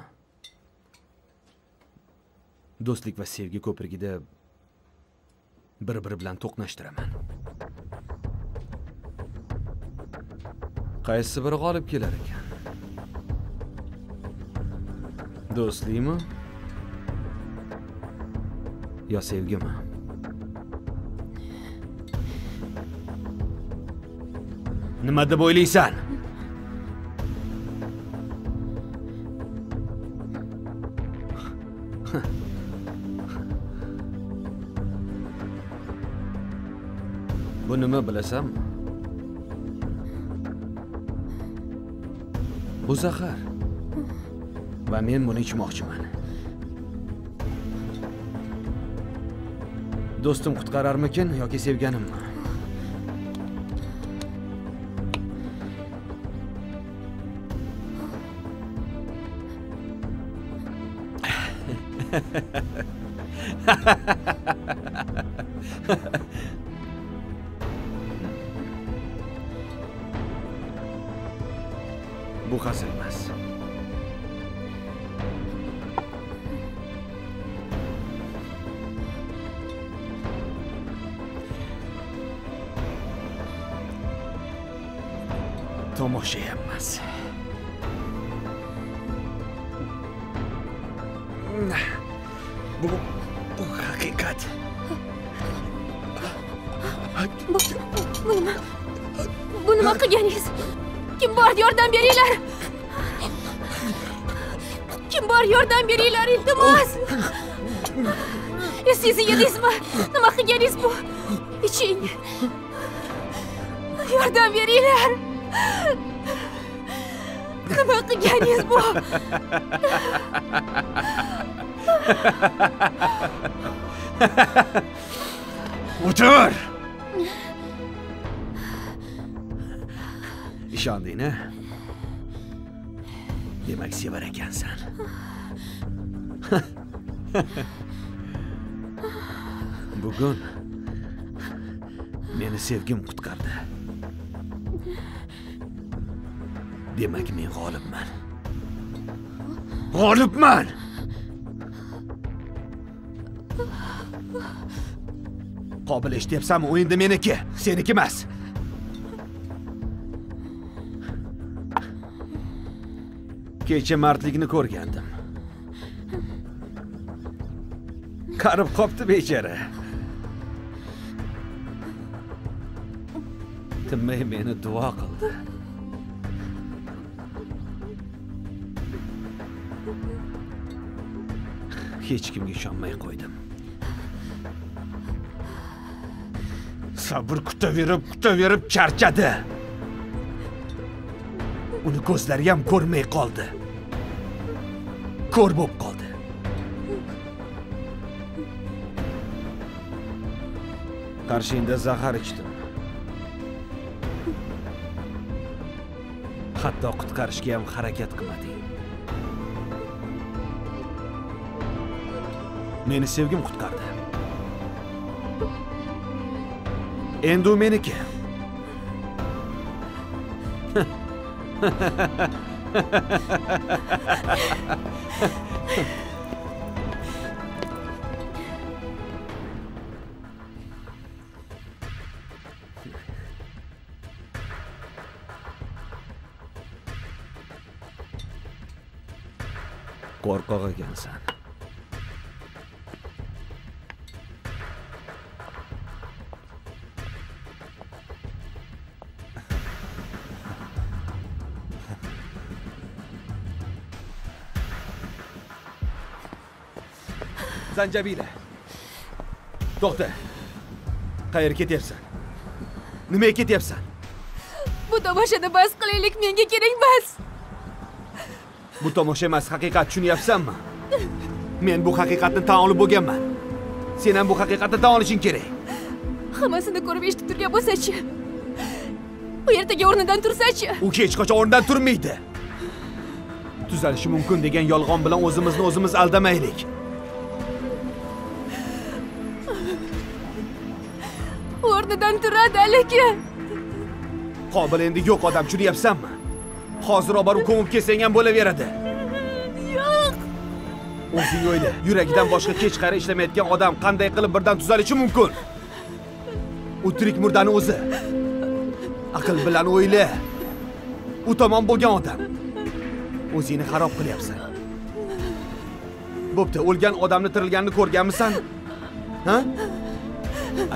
Dostlik ve sevgi ko'prigida bir-biri bilan to'qnashtiraman. Qaysi biri g'olib kelar ekan? Do'stlikmi? Yo sevgimi? Nima deb o'ylaysan? Bu nima bilasanmi? Bu zahar. Va men buni ichmoqchiman. Do'stim qutqararmikin yoki sevganimmi? Bu hazırmaz. Tomoşa yapmaz. Bu, bu hakikat. Bu, bu nima? Bu nima qilganingiz? Kim bor yordam beringlar? Kim bor yordam beringlar, iltimos? Esingizni yedingizmi? Nima qilganingiz bu? Iching. Yordam beringlar. Nima qilganingiz bu? Otur! İşandığını demek sever ekansan. Bugün beni sevgim qutqardi. Demek men g'olibman. G'olibman! Qobil ish depsanmi, u endi meniki, seniki emas. Kecha martlikni ko'rgandim. Qarib qopti bechara. Tinmay meni duo qildi. Hech kimga ishonmay qo'ydim. Sabr kutaverib, kutaverib charchadi. Uni ko'zlari ham ko'rmay qoldi. Ko'r bo'lib qoldi. Qarshingda zahar ichdim. Hatto qutqarishga ham harakat qilmading. Meni sevgim qutqardi. Endi u meniki. Qo'rqoq ekansan. Zancabile. To'xta. Qayerga ketyapsan? Nimaga ketyapsan? Bu tomoshani bas qilaylik, menga kerak emas. Bu tomosha emas, haqiqat, tushunyapsanmi? Men bu haqiqatni tan olib bo'lganman. Sen ham bu haqiqatni tan olishing kerak. Hammasini ko'rib eshitib turgan bo'lsa-chi? U ertaga o'rnidan tursa-chi? U hech qachon o'rnidan turmaydi. Tuzalishi mumkin degan yolg'on bilan o'zimizni o'zimiz aldamaylik. O'rnidan turadi, lekin qobil endi yo'q odam tushunyapsanmi? Hozir oborib ko'mib kelsang ham bo'laveradi. Yo'q. O'zing o'yla, yuragidan boshqa hech qara ishlamayotgan odam qanday qilib birdan tuzalishi mumkin? U tirik murdani o'zi. Aql bilan o'yla. U tomon bo'lgan odam o'zingni xarob qilyapsan. Bo'pti, o'lgan odamni tirilganini ko'rganmisan? Ha?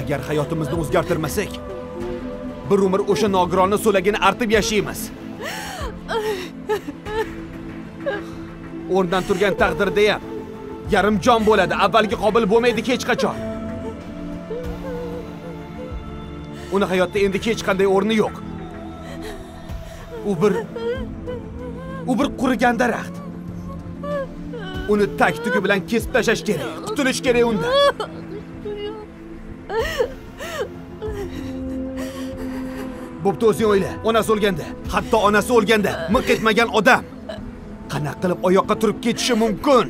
Agar hayotimizni o'zgartirmasak, bir umr o'sha nogironni so'lagini artib yashaymiz. O'rnidan turgan taqdirda ham yarim jon bo'ladi, avvalgi qobil bo'lmaydi hech qachon. Uni hayotda endi hech qanday o'rni yo'q. U bir u bir qurigan daraxt. Uni tag-tugi bilan kesib tashlash kerak, qutulish kerak undan. Bo'pti, o'zing o'yla. Onasi o'lganda, hatto onasi o'lganda miq etmagan odam qanaqa qilib oyoqqa turib ketishi mumkin?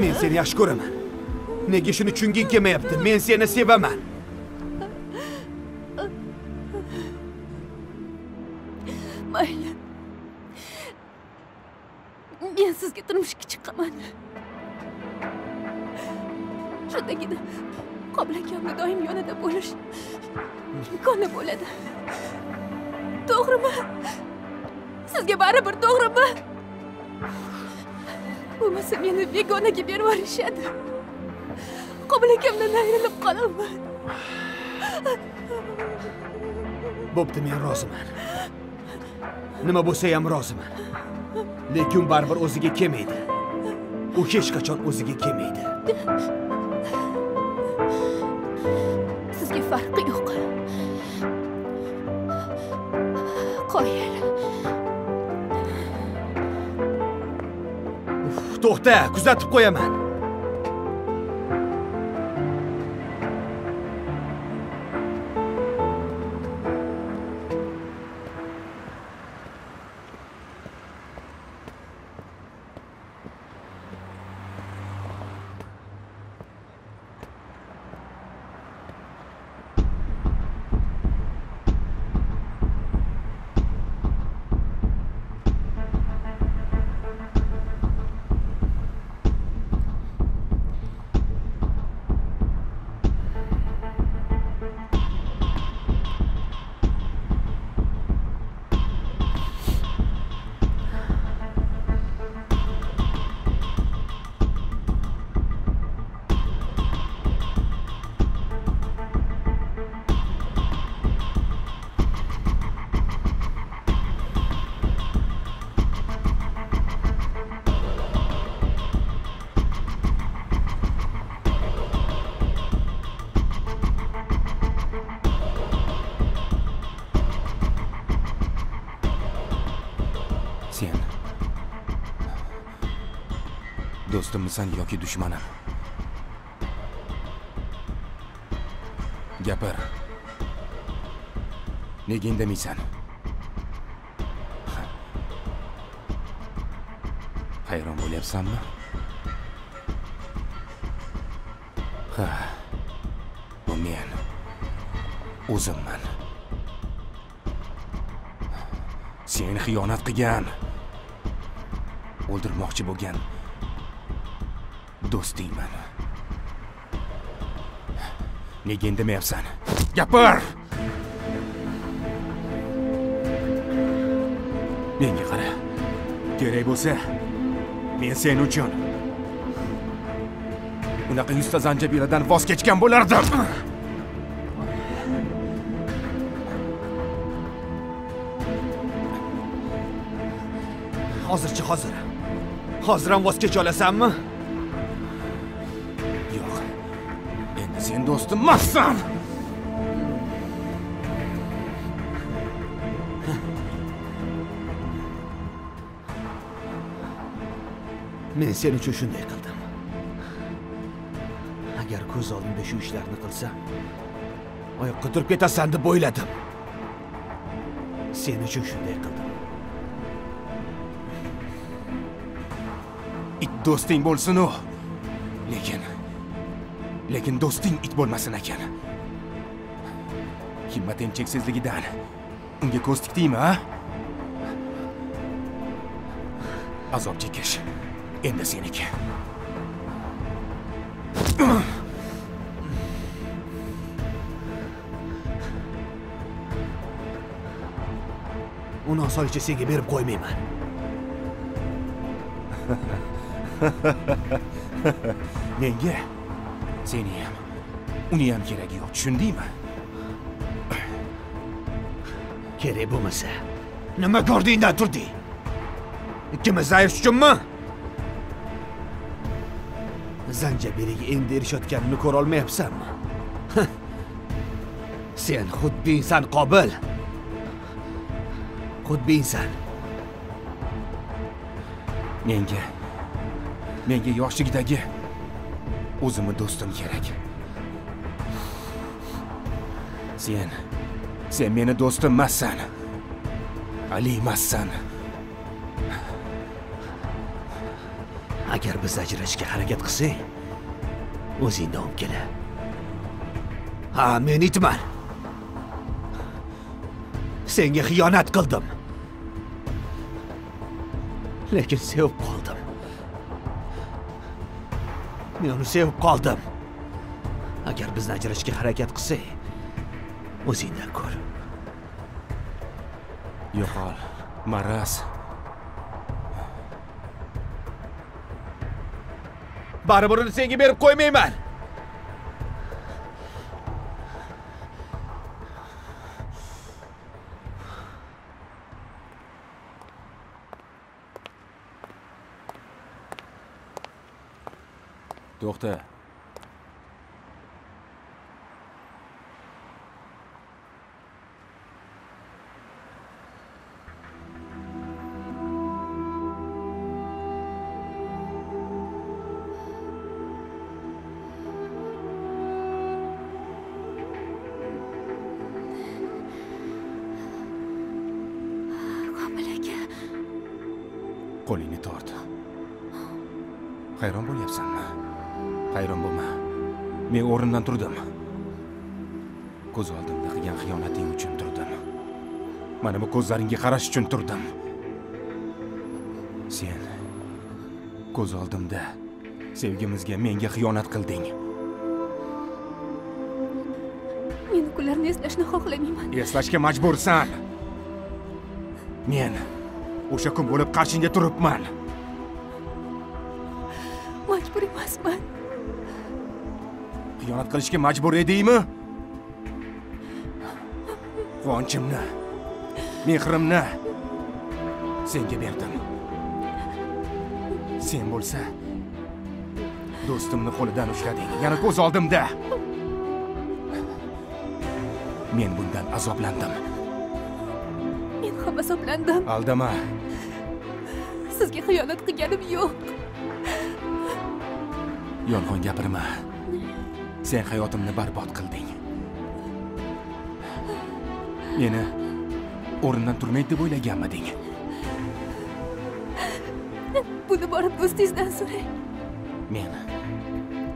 Men seni yaxshi ko'raman. Nega shuni tushunging kelmayapti? Men seni sevaman. Mayli. Men sizga turmushga chiqaman. Shundagina Qobil akamni doim yonida bo'lish imkoni bo'ladi. To'g'rimi? Sizga baribir to'g'rimi? Bo'lmasa meni begonaga berib yuborishadi. Qobil akamdan ayrilib qolaman. Bo'pti, men roziman. Nima bo'lsa ham roziman. Lekin baribir o'ziga kelmaydi. U hech qachon o'ziga kelmaydi. Sizga farqi yo'q. Qo'yil. To'xta, kuzatib qo'yaman. Do'stimmisan yoki dushmanim? Gapir. Nega indamaysan? Hayron bo'lyapsanmi? Ha. Bu men. O'zimman. Sen xiyonat qilgan, o'ldirmoqchi bo'lgan do'stingman. Nega indamayapsan? Gapir! Menga qara. Kerak bo'lsa, men sen uchun unaqa yuzta zanjabiradan voz kechgan bo'lardim. Hozircha hozir. Haziran voz kecha olasanmi? Yo'q. Endi sen do'stim emassan. Men sen uchun shunday qildim. Agar ko'z oldimda shu ishlarni qilsam, oyoqqa turib ketasan deb o'yladim. Sen uchun shunday qildim. İt dosting bo'lsin u. Lekin lekin dosting it bo'lmasin ekan. Himmatim cheksizligidan unga ko'z tikdingmi, ha? Azob chekish endi seniki. Uni osoncha senga berib qo'ymayman. Menga seni ham, uni ham keragi yo'q, tushundingmi? Kerak bo'lmasa, nima ko'rdingdan turding? Ikkimiz zaif uchunmi? Zanjabiriga endi erishayotganini ko'ra olmayapsanmi? Sen xuddi inson qobil. Xuddi inson. Menga Menga yoshligidagi o'zimni do'stim kerak. Sen, sen meni do'stim emassan. Ali emassan. Agar biz ajrashishga harakat qilsak, o'zingni olib kela. Ha, men itman. Senga xiyonat qildim. Lekin sevib qoldim. Men uni sevib qoldim. Agar biz ajrashishga harakat qilsak, o'zingdan ko'r. Yo'qol, Maraz. Baribir uni senga berib qo'ymayman. To'xta. Qo'lingni tort. Hayron bo'lyapsanmi? Hayron bo'lma. Men o'rnimdan turdim. Ko'z oldimda qilgan xiyonating uchun turdim. Mana bu ko'zlaringga qarash uchun turdim. Sen ko'z oldimda sevgimizga menga xiyonat qilding. Men ularni eslashni xohlamayman. Eslashga majbursan. Men o'sha kun bo'lib qarshingda turibman. Majbur emasman. Xiyonat qilishga majbur edingmi? Quvonchimni, mehrimni senga berdim. Sen bo'lsa do'stimni qo'lidan ushlading. Yana ko'z oldimda. Men bundan azoblandim. Azoblandim. Aldama. Sizga xiyonat qilganim yo'q. Yolg'on gapirma. Sen hayotimni barbod qilding. Meni o'rnimdan turmaydi deb o'ylaganmiding? Buni borib do'stingizdan so'rang. Men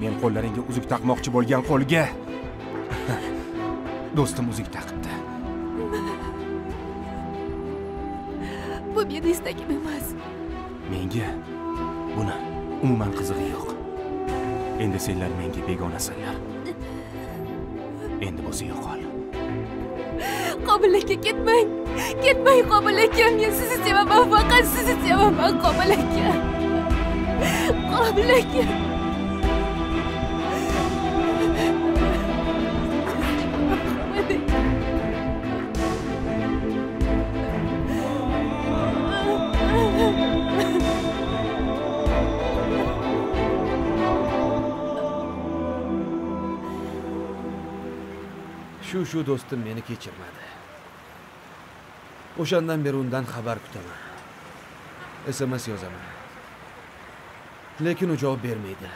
men qo'llaringga uzuk taqmoqchi bo'lgan qo'lga do'stim uzuk taqibdi. Bu meni istagim emas. Menga buni umuman qizig'i yo'q. Endi senlar menga begonasanlar. Endi bo'lsa yo'qol. Qobil aka ketmang. Ketmang Qobil aka. Men sizni sevaman, faqat sizni sevaman Qobil aka. Qobil aka. Şu şu dostum beni keçirmedi. O'shandan beri undan xabar kutaman. S M S yozaman. Lekin u javob bermaydi.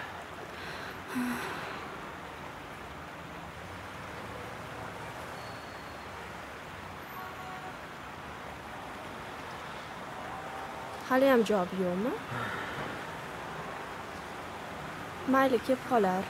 Hali ham javob yo'qmi? Mayli, kelib qolar.